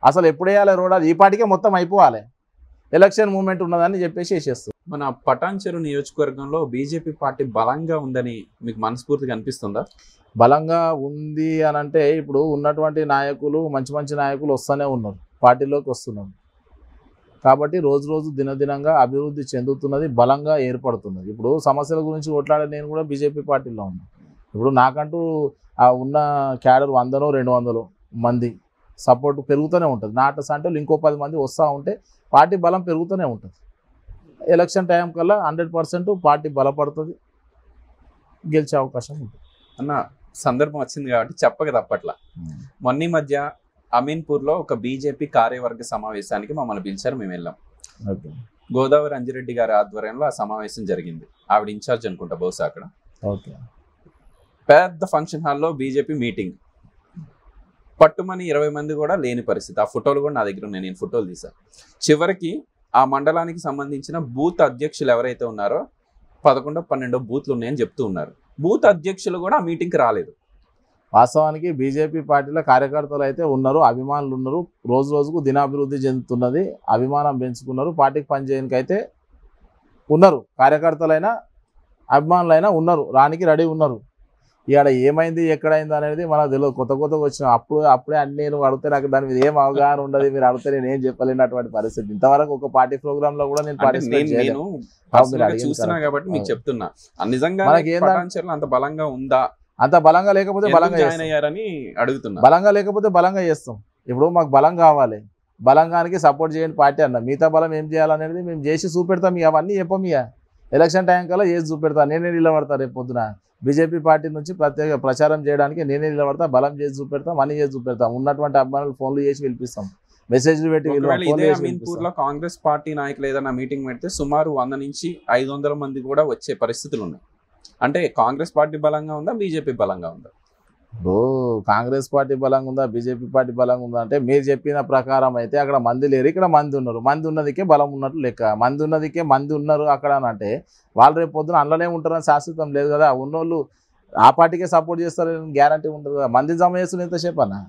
అసలు ఎప్పుడు వేయాలి రోడ్? అది ఈ పాటికే మొత్తం అయిపోవాలి. ఎలక్షన్ మూమెంట్ ఉన్నదని చెప్పేసి వేసేస్తాం. మన పటాన్చెరు నియోజకవర్గంలో బీజేపీ పార్టీ బలంగా ఉందని మీకు మనస్ఫూర్తిగా అనిపిస్తుందా? బలంగా ఉంది అని అంటే ఇప్పుడు ఉన్నటువంటి నాయకులు, మంచి మంచి నాయకులు వస్తూనే ఉన్నారు, పార్టీలోకి వస్తున్నారు. కాబట్టి రోజు రోజు దినదినంగా అభివృద్ధి చెందుతున్నది, బలంగా ఏర్పడుతున్నది. ఇప్పుడు సమస్యల గురించి కొట్లాడే నేను కూడా బీజేపీ పార్టీలో ఉన్నాను. ఇప్పుడు నాకంటూ ఉన్న క్యాడర్ 100-200 మంది సపోర్ట్ పెరుగుతూనే ఉంటుంది. నాట సంటలు ఇంకో 10 మంది వస్తూ ఉంటే పార్టీ బలం పెరుగుతూనే ఉంటుంది. ఎలక్షన్ టైం కల్లా 100% పార్టీ బలపడుతుంది, గెలిచే అవకాశం ఉంటుంది. అన్న సందర్భం వచ్చింది కాబట్టి చెప్పక తప్పట్లా. మొన్న మధ్య అమీన్పూర్లో ఒక బీజేపీ కార్యవర్గ సమావేశానికి మమ్మల్ని పిలిచారు. మేము వెళ్ళాం. గోదావరి అంజిరెడ్డి గారి ఆధ్వర్యంలో ఆ సమావేశం జరిగింది. ఆవిడ ఇన్ఛార్జ్ అనుకుంటా బహుశా అక్కడ. పెద్ద ఫంక్షన్ హాల్లో బీజేపీ మీటింగ్. పట్టుమని 20 మంది కూడా లేని పరిస్థితి. ఆ ఫోటోలు కూడా నా దగ్గర ఉన్నాయి, నేను ఫోటోలు తీసాను. చివరికి ఆ మండలానికి సంబంధించిన బూత్ అధ్యక్షులు ఎవరైతే ఉన్నారో 11-12 బూత్లు ఉన్నాయని చెప్తూ ఉన్నారు. బూత్ అధ్యక్షులు కూడా ఆ మీటింగ్కి రాలేదు. వాస్తవానికి బీజేపీ పార్టీలో కార్యకర్తలు అయితే ఉన్నారు, అభిమానులు ఉన్నారు. రోజు రోజుకు దినాభివృద్ధి చెందుతున్నది, అభిమానం పెంచుకున్నారు. పార్టీకి పనిచేయడానికి అయితే ఉన్నారు, కార్యకర్తలైనా అభిమానులైనా ఉన్నారు, రానికి రెడీ ఉన్నారు. ఇవాడ ఏమైంది ఎక్కడైంది అనేది మనకు తెలియదు. కొత్తగా వచ్చిన అప్పుడే అన్ని నేను అడిగితే నాకు దాని మీద ఏం అవగాహన ఉండదు. మీరు అడిగితే నేను ఏం చెప్పలేనటువంటి పరిస్థితి. ఇంతవరకు ఒక పార్టీ ప్రోగ్రామ్ లో కూడా నేను చూస్తున్నా కాబట్టి మీకు చెప్తున్నా. నిజంగా అంత బలంగా ఉందా? అంత బలంగా లేకపోతే బలంగా చేస్తాం. ఇప్పుడు మాకు బలం కావాలి, బలంగానికి సపోర్ట్ చేయండి పార్టీ అన్న. మిగతా బలం ఏం చేయాలనేది మేము చేసి చూపెడతాం. ఇక అవన్నీ చెప్పమియా, ఎలక్షన్ టైం కల్లా చేసి చూపెడతా. నేనే నిలబడతా రేపు పొద్దున బీజేపీ పార్టీ నుంచి ప్రత్యేక ప్రచారం చేయడానికి. నేనే నిలబడతా, బలం చేసి చూపెడతాం, మనీ చేసి చూపెడతాం. ఉన్నటువంటి అభిమానులు ఫోన్లు చేసి పిలిపిస్తాం, మెసేజ్లు పెట్టి. అమీన్పూర్లో కాంగ్రెస్ పార్టీ నాయకులు ఏదైనా మీటింగ్ పెడితే సుమారు 100-500 మంది కూడా వచ్చే పరిస్థితులు ఉన్నాయి. అంటే కాంగ్రెస్ పార్టీ బలంగా ఉందా, బీజేపీ బలంగా ఉందా? कांग्रेस पार्टी बलंगा बीजेपी पार्टी बलंगा अंटे मीरु चेप्पिन प्रकारम अयिते अक्कड़ मंदी लेरु इक्कड़ मंदी उन्नारु मंदी उन्नदिके बलं उन्नट्लु लेक्क मंदी उन्नदिके मंदी उन्नारु अक्कड़ अंटे वाळ्ळु रेपु पोद्दुन अल्लने उंटारनि शाश्वतम लेदु कदा उन्नोल्लु आ पार्टीके सपोर्ट चेस्तारनि ग्यारंटी उंटदु कदा मंदी जम चेस्तुने इंत सेपना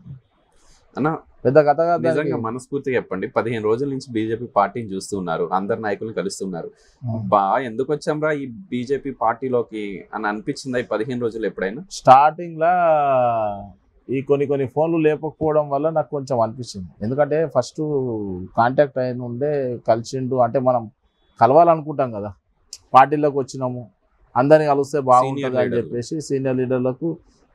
అన్న పెద్ద కథగా నిజంగా మనస్ఫూర్తిగా చెప్పండి 15 రోజుల నుంచి బీజేపీ పార్టీని చూస్తున్నారు అందరి నాయకుల్ని కలుస్తున్నారు బా ఎందుకు వచ్చాంరా ఈ బీజేపీ పార్టీలోకి అని అనిపిస్తుందా ఈ 15 రోజులు ఎప్పుడైనా స్టార్టింగ్ లా ఈ కొన్ని ఫోన్లు లేకపోవడం వల్ల నాకు కొంచెం అనిపిస్తుంది ఎందుకంటే ఫస్ట్ కాంటాక్ట్ అయిన ఉండే కలిసిండు అంటే మనం కలవాలనుకుంటాం కదా పార్టీలోకి వచ్చినాము అందరిని కలిస్తే బాగుంటుంది అని చెప్పేసి సీనియర్ లీడర్లకు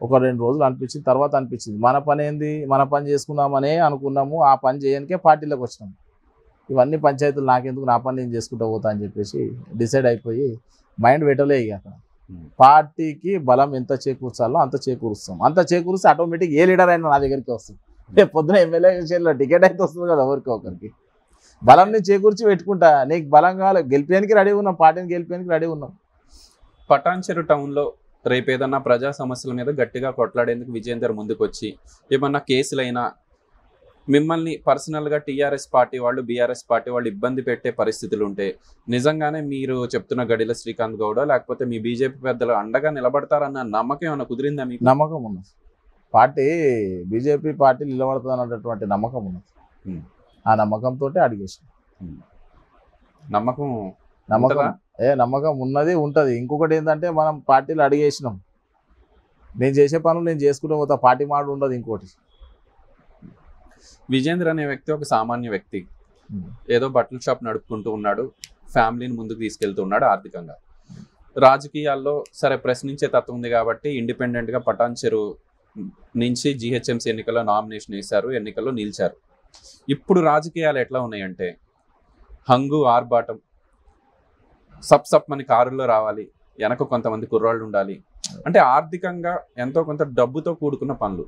ఒక రెండు రోజులు అనిపిస్తుంది తర్వాత అనిపిస్తుంది మన పని ఏంది మన పని చేసుకుందామనే అనుకున్నాము ఆ పని చేయనికే పార్టీలోకి వచ్చినాము ఇవన్నీ పంచాయతీలు నాకెందుకు నా పని నేను చేసుకుంటా పోతా అని చెప్పేసి డిసైడ్ అయిపోయి మైండ్ పెట్టలే ఇక పార్టీకి బలం ఎంత చేకూర్చాలో అంత చేకూరుస్తాం అంత చేకూరిస్తే ఆటోమేటిక్ ఏ లీడర్ అయినా నా దగ్గరికి వస్తుంది రేపు పొద్దున ఎమ్మెల్యే చేతిలో టికెట్ అయితే వస్తుంది కదా ఎవరికి ఒకరికి బలంని చేకూర్చి పెట్టుకుంటా నీకు బలం కావాలి గెలిపేయడానికి రెడీ ఉన్నాం పార్టీని గెలిపేయడానికి రెడీ ఉన్నాం పటాన్చెరు టౌన్లో రేపు ఏదన్నా ప్రజా సమస్యల మీద గట్టిగా కొట్లాడేందుకు విజేందర్ ముందుకు వచ్చి ఏమన్నా కేసులైనా మిమ్మల్ని పర్సనల్గా టీఆర్ఎస్ పార్టీ వాళ్ళు బీఆర్ఎస్ పార్టీ వాళ్ళు ఇబ్బంది పెట్టే పరిస్థితులు ఉంటే నిజంగానే మీరు చెప్తున్న గడిల శ్రీకాంత్ గౌడ లేకపోతే మీ బీజేపీ పెద్దలు అండగా నిలబడతారన్న నమ్మకం ఏమైనా కుదిరిందా మీకు? నమ్మకం ఉన్నది, పార్టీ బీజేపీ పార్టీ నిలబడుతుంది అన్నటువంటి నమ్మకం ఉన్నది. ఆ నమ్మకంతో అడిగేసి నమ్మకం నమ్మకం ఏ నమ్మకం ఉన్నది ఉంటుంది. ఇంకొకటి ఏంటంటే మనం పార్టీలు అడిగేసినాం, నేను చేసే పనులు నేను చేసుకుంటూ పోతా, పార్టీ మాట ఉండదు. ఇంకోటి విజేంద్ర అనే వ్యక్తి ఒక సామాన్య వ్యక్తి, ఏదో బట్టల షాప్ నడుపుకుంటూ ఉన్నాడు, ఫ్యామిలీని ముందుకు తీసుకెళ్తూ ఉన్నాడు ఆర్థికంగా. రాజకీయాల్లో సరే ప్రశ్నించే తత్వం ఉంది కాబట్టి ఇండిపెండెంట్గా పటాన్చెరు నుంచి జిహెచ్ఎంసీ ఎన్నికల్లో నామినేషన్ వేశారు, ఎన్నికల్లో నిలిచారు. ఇప్పుడు రాజకీయాలు ఎట్లా ఉన్నాయంటే హంగు ఆర్బాటం, సబ్ సబ్ మన కారుల్లో రావాలి, వెనక కొంతమంది కుర్రాళ్ళు ఉండాలి, అంటే ఆర్థికంగా ఎంతో కొంత డబ్బుతో కూడుకున్న పనులు.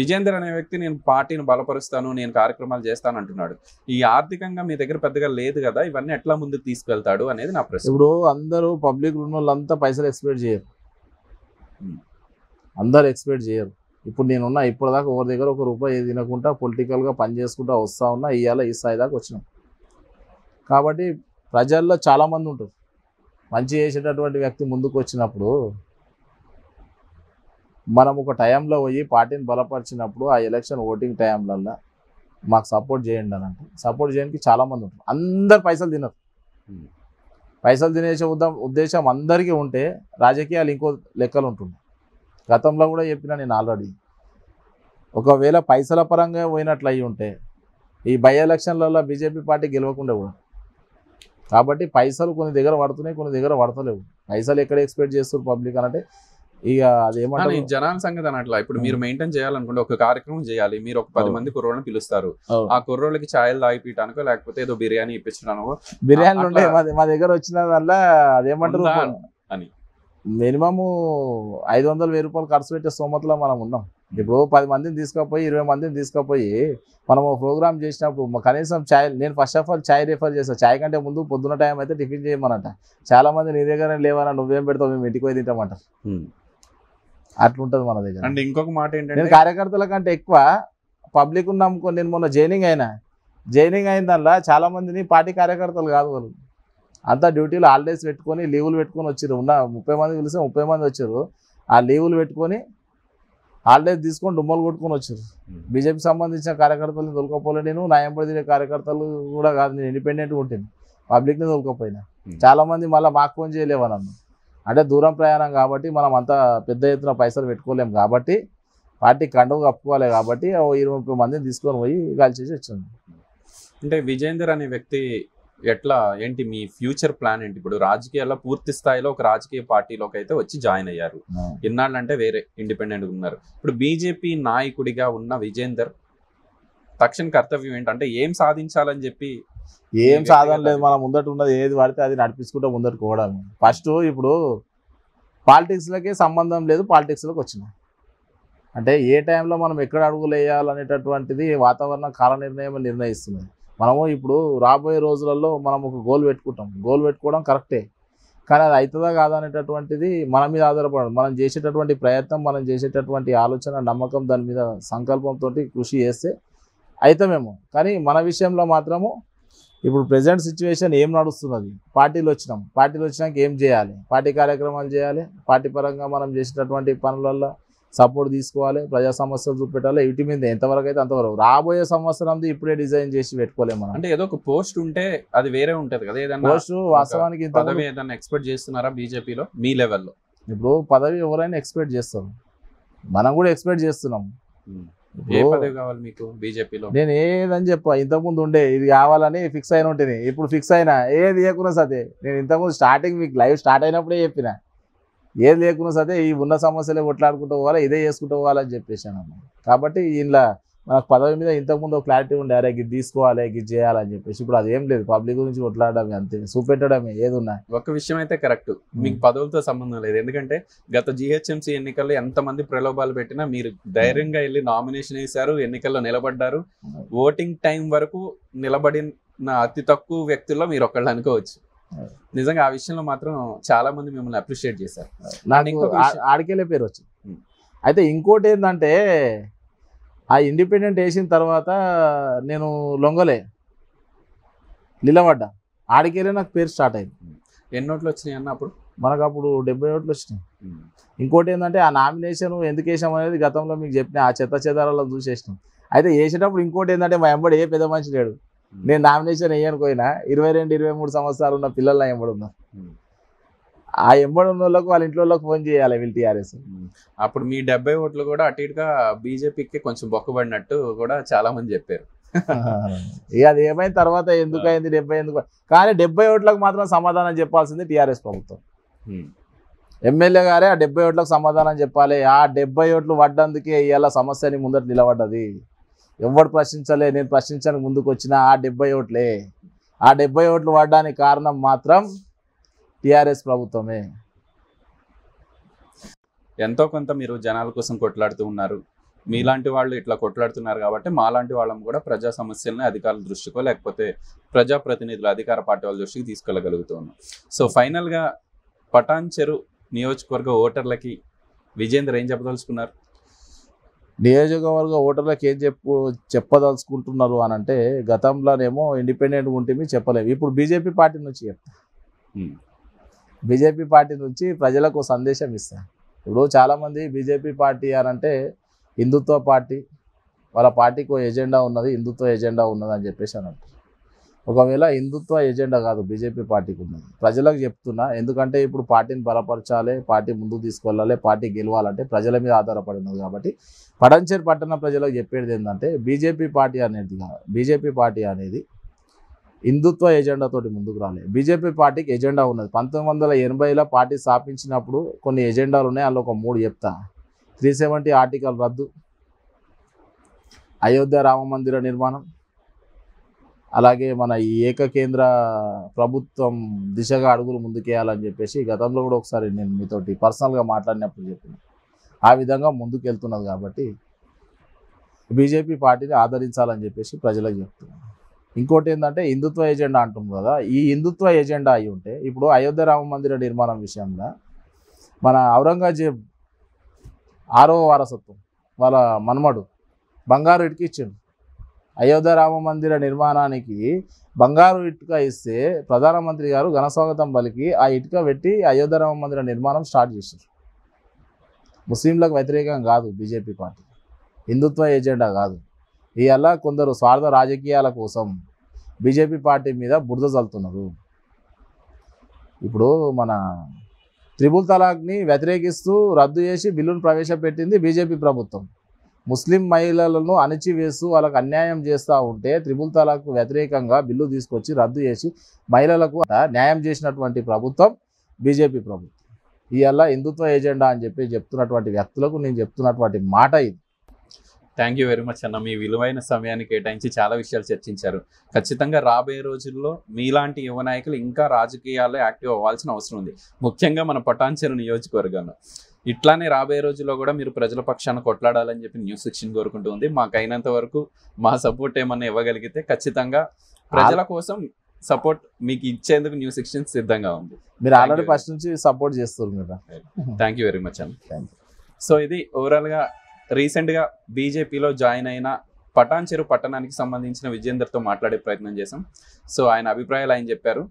విజేందర్ అనే వ్యక్తి నేను పార్టీని బలపరుస్తాను, నేను కార్యక్రమాలు చేస్తాను అంటున్నాడు. ఈ ఆర్థికంగా మీ దగ్గర పెద్దగా లేదు కదా, ఇవన్నీ ఎట్లా ముందుకు తీసుకెళ్తాడు అనేది నా ప్రశ్న. ఇప్పుడు అందరూ పబ్లిక్ ఉన్న వాళ్ళంతా పైసలు ఎక్స్పెక్ట్ చేయరు, అందరు ఎక్స్పెక్ట్ చేయరు. ఇప్పుడు నేనున్నా ఇప్పటిదాకా ఎవరి దగ్గర ఒక రూపాయి తినకుండా పొలిటికల్గా పని చేసుకుంటా వస్తూ ఉన్నా, ఇవాళ ఈ స్థాయి దాకా వచ్చినాం. కాబట్టి ప్రజల్లో చాలామంది ఉంటారు, మంచి చేసేటటువంటి వ్యక్తి ముందుకు వచ్చినప్పుడు మనం ఒక టైంలో పోయి పార్టీని బలపరిచినప్పుడు ఆ ఎలక్షన్ ఓటింగ్ టైంలల్లో మాకు సపోర్ట్ చేయండి అని అంటే సపోర్ట్ చేయడానికి చాలామంది ఉంటారు. అందరు పైసలు తినరు, పైసలు తినేసే ఉద్దేశం అందరికీ ఉంటే రాజకీయాలు ఇంకో లెక్కలు ఉంటుంది. గతంలో కూడా చెప్పిన నేను ఆల్రెడీ, ఒకవేళ పైసల పరంగా పోయినట్లు అయ్యి ఉంటే ఈ బై ఎలక్షన్లలో బీజేపీ పార్టీ గెలవకుండా కూడా. కాబట్టి పైసలు కొన్ని దగ్గర పడుతున్నాయి, కొన్ని దగ్గర పడతలేవు. పైసలు ఎక్కడ ఎక్స్పెక్ట్ చేస్తారు పబ్లిక్ అంటే ఇక అదేమంటే జనాల సంగతి అనట్లా. ఇప్పుడు మీరు మెయింటైన్ చేయాలనుకుంటే ఒక కార్యక్రమం చేయాలి, మీరు ఒక 10 మంది కుర్రోళ్ళని పిలుస్తారు, ఆ కుర్రోళ్ళకి ఛాయలు తాగిపించడానికో లేకపోతే ఏదో బిర్యానీ ఇప్పించడానికో, బిర్యానీలు ఉంటాయి మా దగ్గర వచ్చిన వల్ల అదేమంటారు అని మినిమము 500-1000 రూపాయలు ఖర్చు పెట్టే స్తోమతలో మనం ఉన్నాం. ఇప్పుడు 10 మందిని తీసుకుపోయి 20 మందిని తీసుకుపోయి మనం ప్రోగ్రామ్ చేసినప్పుడు కనీసం ఛాయ్, నేను ఫస్ట్ ఆఫ్ ఆల్ ఛాయ్ రిఫర్ చేస్తాను. ఛాయ్ కంటే ముందు పొద్దున్న టైం అయితే టిఫిన్ చేయమనట. చాలామంది నీ దగ్గర లేవన్నా నువ్వేం పెడతావు, మేము ఇంటికి పోయి తింటామంటారు. అట్లుంటుంది మన దగ్గర. అండ్ ఇంకొక మాట ఏంటంటే నేను కార్యకర్తల కంటే ఎక్కువ పబ్లిక్ ఉన్నాం. నేను మొన్న జైనింగ్ అయిన దానిలో చాలామందిని పార్టీ కార్యకర్తలు కాదు, వాళ్ళు అంతా డ్యూటీలు హాలిడేస్ పెట్టుకొని లీవులు పెట్టుకొని వచ్చారు. ఉన్న 30 మంది కలిసి 30 మంది వచ్చారు, ఆ లీవులు పెట్టుకొని హాలిడేస్ తీసుకొని డుమ్మలు కొట్టుకొని వచ్చారు. బీజేపీకి సంబంధించిన కార్యకర్తలను దొరకపోలే, నేను నాయంబడి తినే కార్యకర్తలు కూడా కాదు, నేను ఇండిపెండెంట్గా ఉంటుంది, పబ్లిక్ని దొరకపోయినా. చాలామంది మళ్ళీ మాకు ఫోన్ చేయలేవా నన్ను, అంటే దూరం ప్రయాణం కాబట్టి మనం అంత పెద్ద ఎత్తున పైసలు పెట్టుకోలేము, కాబట్టి పార్టీ కండవు కప్పుకోవాలి, కాబట్టి 20-30 మందిని తీసుకొని పోయి కలిసేసి వచ్చాను. అంటే విజేందర్ అనే వ్యక్తి ఎట్లా ఏంటి మీ ఫ్యూచర్ ప్లాన్ ఏంటి? ఇప్పుడు రాజకీయాల్లో పూర్తి స్థాయిలో ఒక రాజకీయ పార్టీలోకి అయితే వచ్చి జాయిన్ అయ్యారు, ఇన్నాళ్ళంటే వేరే ఇండిపెండెంట్గా ఉన్నారు. ఇప్పుడు బీజేపీ నాయకుడిగా ఉన్న విజేందర్ తక్షణ కర్తవ్యం ఏంటంటే ఏం సాధించాలని చెప్పి? ఏం సాధనలేదు, మనం ముందట ఉన్నది ఏది పడితే అది నడిపించుకుంటే ముందట్టుకోవడం. ఫస్ట్ ఇప్పుడు పాలిటిక్స్లకే సంబంధం లేదు, పాలిటిక్స్లోకి వచ్చిన అంటే ఏ టైంలో మనం ఎక్కడ అడుగులు వేయాలనేటటువంటిది వాతావరణం కాల నిర్ణయం నిర్ణయిస్తున్నది. మనము ఇప్పుడు రాబోయే రోజులలో మనం ఒక గోల్ పెట్టుకుంటాం, గోల్ పెట్టుకోవడం కరెక్టే, కానీ అది అవుతుందా కాదా అనేటటువంటిది మన మీద ఆధారపడదు. మనం చేసేటటువంటి ప్రయత్నం, మనం చేసేటటువంటి ఆలోచన, నమ్మకం, దాని మీద సంకల్పంతో కృషి చేస్తే అవుతామేమో. కానీ మన విషయంలో మాత్రము ఇప్పుడు ప్రజెంట్ సిచ్యువేషన్ ఏం నడుస్తున్నది, పార్టీలు వచ్చినాం, పార్టీలు వచ్చినాక ఏం చేయాలి, పార్టీ కార్యక్రమాలు చేయాలి, పార్టీ పరంగా మనం చేసేటటువంటి పనులలో సపోర్ట్ తీసుకోవాలి, ప్రజా సమస్యలు చూపెట్టాలి, వీటి మీద ఎంతవరకు అయితే అంతవరకు. రాబోయే సంవత్సరం ఇప్పుడే డిజైన్ చేసి పెట్టుకోలేము మనం. అంటే ఏదో ఒక పోస్ట్ ఉంటే అది వేరే ఉంటుంది కదా, ఏదైనా పోస్ట్ వాస్తవానికి పదవి ఏదైనా ఎక్స్పెక్ట్ చేస్తున్నారా బీజేపీలో మీ లెవెల్లో? ఇప్పుడు పదవి ఎవరైనా ఎక్స్పెక్ట్ చేస్తారు, మనం కూడా ఎక్స్పెక్ట్ చేస్తున్నాం. ఏ పదవి కావాలి మీకు బీజేపీలో? నేను ఏదని చెప్పా, ఇంతకుముందు ఉండే ఇది కావాలని ఫిక్స్ అయిన ఉంటుంది, ఇప్పుడు ఫిక్స్ అయినా ఏది లేకున్నా సరే. నేను ఇంతకుముందు స్టార్టింగ్ మీకు లైవ్ స్టార్ట్ అయినప్పుడే చెప్పిన, ఏది లేకున్నా సరే ఈ ఉన్న సమస్యలే కొట్లాడుకుంటూ పోవాలి, ఇదే చేసుకుంటూ పోవాలని చెప్పేసాను. కాబట్టి ఇంట్లో మనకు పదవి మీద ఇంతకుముందు క్లారిటీ ఉండే, అరే ఇది తీసుకోవాలి, ఇది చేయాలని చెప్పేసి. ఇప్పుడు అదేం లేదు, పబ్లిక్ గురించి కొట్లాడమే అంతే, చూపెట్టడమే. ఏదున్నా ఒక విషయం అయితే కరెక్ట్, మీకు పదవులతో సంబంధం లేదు. ఎందుకంటే గత జిహెచ్ఎంసీ ఎన్నికల్లో ఎంతమంది ప్రలోభాలు పెట్టినా మీరు ధైర్యంగా వెళ్ళి నామినేషన్ వేశారు, ఎన్నికల్లో నిలబడ్డారు. ఓటింగ్ టైం వరకు నిలబడిన అతి తక్కువ వ్యక్తుల్లో మీరు ఒకళ్ళు అనుకోవచ్చు. నిజంగా ఆ విషయంలో మాత్రం చాలా మంది మిమ్మల్ని అప్రిషియేట్ చేశారు, ఆడికెళ్ళే పేరు వచ్చింది. అయితే ఇంకోటి ఏంటంటే ఆ ఇండిపెండెంట్ వేసిన తర్వాత నేను లొంగలే, నిలబడ్డా, ఆడికెళ్ళే నాకు పేరు స్టార్ట్ అయింది. ఎన్ని ఓట్లు వచ్చినాయి అన్న? అప్పుడు మనకు అప్పుడు 70 ఓట్లు వచ్చినాయి. ఇంకోటి ఏంటంటే ఆ నామినేషన్ ఎందుకు వేసాం అనేది గతంలో మీకు చెప్పిన, ఆ చెత్త చెదారాలను చూసేసినాం. అయితే వేసేటప్పుడు ఇంకోటి ఏంటంటే మా ఎంబడి ఏ పెద్ద మనిషి లేడు. నేను నామినేషన్ వేయను పోయినా 22-23 సంవత్సరాలు ఉన్న పిల్లలు ఎంబడి ఉన్నారు. ఆ ఎంబడి ఉన్న వాళ్ళకు వాళ్ళ ఇంట్లో వాళ్ళకి ఫోన్ చేయాలి, వీళ్ళు టీఆర్ఎస్. అప్పుడు మీ 70 ఓట్లు కూడా అటు ఇటుగా బీజేపీకి కొంచెం బొక్కబడినట్టు కూడా చాలా మంది చెప్పారు. ఇక అది ఏమైంది తర్వాత, ఎందుకైంది 70 ఎందుకు? కానీ 70 ఓట్లకు మాత్రం సమాధానం చెప్పాల్సింది టీఆర్ఎస్ ప్రభుత్వం. ఎమ్మెల్యే గారే ఆ 70 ఓట్లకు సమాధానం చెప్పాలి. ఆ 70 ఓట్లు పడ్డందుకే ఇవాళ సమస్యని ముందట నిలబడ్డది. ఎవరు ప్రశ్నించలే, నేను ప్రశ్నించడానికి ముందుకు వచ్చిన ఆ 70 ఓట్లే. ఆ 70 ఓట్లు పడడానికి కారణం మాత్రం టీఆర్ఎస్ ప్రభుత్వమే. ఎంతో కొంత మీరు జనాల కోసం కొట్లాడుతూ ఉన్నారు, మీలాంటి వాళ్ళు ఇట్లా కొట్లాడుతున్నారు కాబట్టి మాలాంటి వాళ్ళం కూడా ప్రజా సమస్యలను అధికారుల దృష్టికో లేకపోతే ప్రజాప్రతినిధుల అధికార పార్టీ వాళ్ళ దృష్టికి తీసుకెళ్ళగలుగుతూ ఉన్నాం. సో ఫైనల్గా పటాన్చెరు నియోజకవర్గ ఓటర్లకి విజేందర్ ఏం చెప్పదలుచుకున్నారు? నియోజకవర్గ ఓటర్లకు ఏం చెప్పదలుచుకుంటున్నారు అని అంటే, గతంలోనేమో ఇండిపెండెంట్గా ఉంటే చెప్పలేము, ఇప్పుడు బీజేపీ పార్టీ నుంచి చెప్తా. బీజేపీ పార్టీ నుంచి ప్రజలకు సందేశం ఇస్తా. ఇప్పుడు చాలామంది బీజేపీ పార్టీ అనంటే హిందుత్వ పార్టీ, వాళ్ళ పార్టీకి ఎజెండా ఉన్నది, హిందుత్వ ఎజెండా ఉన్నది అని చెప్పేసి అని అంటారు. ఒకవేళ హిందుత్వ ఎజెండా కాదు బీజేపీ పార్టీకి ఉన్నది. ప్రజలకు చెప్తున్నా, ఎందుకంటే ఇప్పుడు పార్టీని బలపరచాలి, పార్టీ ముందుకు తీసుకెళ్ళాలి, పార్టీ గెలవాలంటే ప్రజల మీద ఆధారపడినది. కాబట్టి పటాన్చెరు పట్టణ ప్రజలకు చెప్పేది ఏంటంటే, బీజేపీ పార్టీ అనేది హిందుత్వ ఎజెండాతోటి ముందుకు రాలే. బీజేపీ పార్టీకి ఎజెండా ఉన్నది. 1980లో పార్టీ స్థాపించినప్పుడు కొన్ని ఎజెండాలు ఉన్నాయి, అందులో ఒక 3 చెప్తా. 370 ఆర్టికల్ రద్దు, అయోధ్య రామ మందిర నిర్మాణం, అలాగే మన ఈ ఏకకేంద్ర ప్రభుత్వం దిశగా అడుగులు ముందుకేయాలని చెప్పేసి గతంలో కూడా ఒకసారి నేను మీతోటి పర్సనల్గా మాట్లాడినప్పుడు చెప్పిన, ఆ విధంగా ముందుకు వెళ్తున్నది. కాబట్టి బీజేపీ పార్టీని ఆదరించాలని చెప్పేసి ప్రజలకు చెప్తున్నాను. ఇంకోటి ఏంటంటే హిందుత్వ ఎజెండా అంటుంది కదా, ఈ హిందుత్వ ఎజెండా అయి ఉంటే ఇప్పుడు అయోధ్య రామ మందిర నిర్మాణం విషయంలో మన ఔరంగజేబ్ 6వ వారసత్వం వాళ్ళ మనమడు బంగారు ఇటుక ఇచ్చిండు. అయోధ్య రామ మందిర నిర్మాణానికి బంగారు ఇటుక ఇస్తే ప్రధానమంత్రి గారు ఘనస్వాగతం పలికి ఆ ఇటుక పెట్టి అయోధ్య రామ మందిర నిర్మాణం స్టార్ట్ చేశారు. ముస్లింలకు వ్యతిరేకం కాదు బీజేపీ పార్టీ, హిందుత్వ ఎజెండా కాదు. ఇవాళ కొందరు స్వార్థ రాజకీయాల కోసం బీజేపీ పార్టీ మీద బురద చల్లుతున్నారు. ఇప్పుడు మన త్రిబుల్ తలాక్ని వ్యతిరేకిస్తూ రద్దు చేసి బిల్లును ప్రవేశపెట్టింది బీజేపీ ప్రభుత్వం. ముస్లిం మహిళలను అణిచివేస్తూ వాళ్ళకు అన్యాయం చేస్తూ ఉంటే త్రిబుల్ తలాక్కు వ్యతిరేకంగా బిల్లు తీసుకొచ్చి రద్దు చేసి మహిళలకు న్యాయం చేసినటువంటి ప్రభుత్వం బీజేపీ ప్రభుత్వం. ఇవాళ హిందుత్వ ఎజెండా అని చెప్పి చెప్తున్నటువంటి వ్యక్తులకు నేను చెప్తున్నటువంటి మాట ఇది. థ్యాంక్ యూ వెరీ మచ్ అన్న, మీ విలువైన సమయాన్ని కేటాయించి చాలా విషయాలు చర్చించారు. ఖచ్చితంగా రాబోయే రోజుల్లో మీలాంటి యువ నాయకులు ఇంకా రాజకీయాల్లో యాక్టివ్ అవ్వాల్సిన అవసరం ఉంది, ముఖ్యంగా మన పటాన్చెరు నియోజకవర్గంలో. ఇట్లానే రాబోయే రోజుల్లో కూడా మీరు ప్రజల పక్షాన కొట్లాడాలని చెప్పి News16 కోరుకుంటూ ఉంది. మాకైనంత వరకు మా సపోర్ట్ ఏమన్నా ఇవ్వగలిగితే ఖచ్చితంగా ప్రజల కోసం సపోర్ట్ మీకు ఇచ్చేందుకు న్యూ సెక్షన్ సిద్ధంగా ఉంది. మీరు ఆల్రెడీ ఫస్ట్ నుంచి సపోర్ట్ చేస్తున్నారు కదా. థాంక్యూ వెరీ మచ్ అన్న. థాంక్యూ. సో ఇది ఓవరాల్ గా రీసెంట్ గా బీజేపీలో జాయిన్ అయిన పటాన్ చెరు పట్టణానికి సంబంధించిన విజేందర్ తో మాట్లాడే ప్రయత్నం చేశాం. సో ఆయన అభిప్రాయాలు ఆయన చెప్పారు.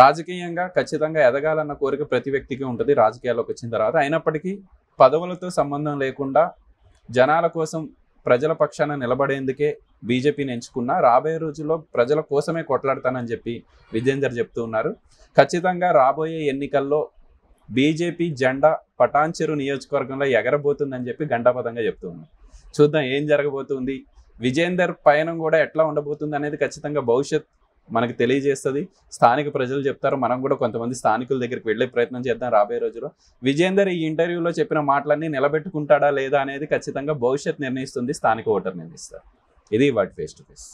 రాజకీయంగా ఖచ్చితంగా ఎదగాలన్న కోరిక ప్రతి వ్యక్తికి ఉంటుంది రాజకీయాల్లోకి వచ్చిన తర్వాత. అయినప్పటికీ పదవులతో సంబంధం లేకుండా జనాల కోసం ప్రజల పక్షాన నిలబడేందుకే బీజేపీని ఎంచుకున్నా రాబోయే రోజుల్లో ప్రజల కోసమే కొట్లాడతానని చెప్పి విజేందర్ చెప్తూ ఉన్నారు. ఖచ్చితంగా రాబోయే ఎన్నికల్లో బీజేపీ జెండా పటాన్ చెరు నియోజకవర్గంలో ఎగరబోతుందని చెప్పి గంటాపదంగా చెప్తూ ఉన్నారు. చూద్దాం ఏం జరగబోతుంది, విజేందర్ పయనం కూడా ఎట్లా ఉండబోతుంది అనేది ఖచ్చితంగా భవిష్యత్ మనకు తెలియజేస్తుంది. స్థానిక ప్రజలు చెప్తారు. మనం కూడా కొంతమంది స్థానికుల దగ్గరికి వెళ్ళే ప్రయత్నం చేద్దాం రాబోయే రోజుల్లో. విజేందర్ ఈ ఇంటర్వ్యూలో చెప్పిన మాటలన్నీ నిలబెట్టుకుంటాడా లేదా అనేది ఖచ్చితంగా భవిష్యత్ నిర్ణయిస్తుంది, స్థానిక ఓటర్ నిర్ణయిస్తారు. ఇది వాట్ ఫేస్ టు ఫేస్.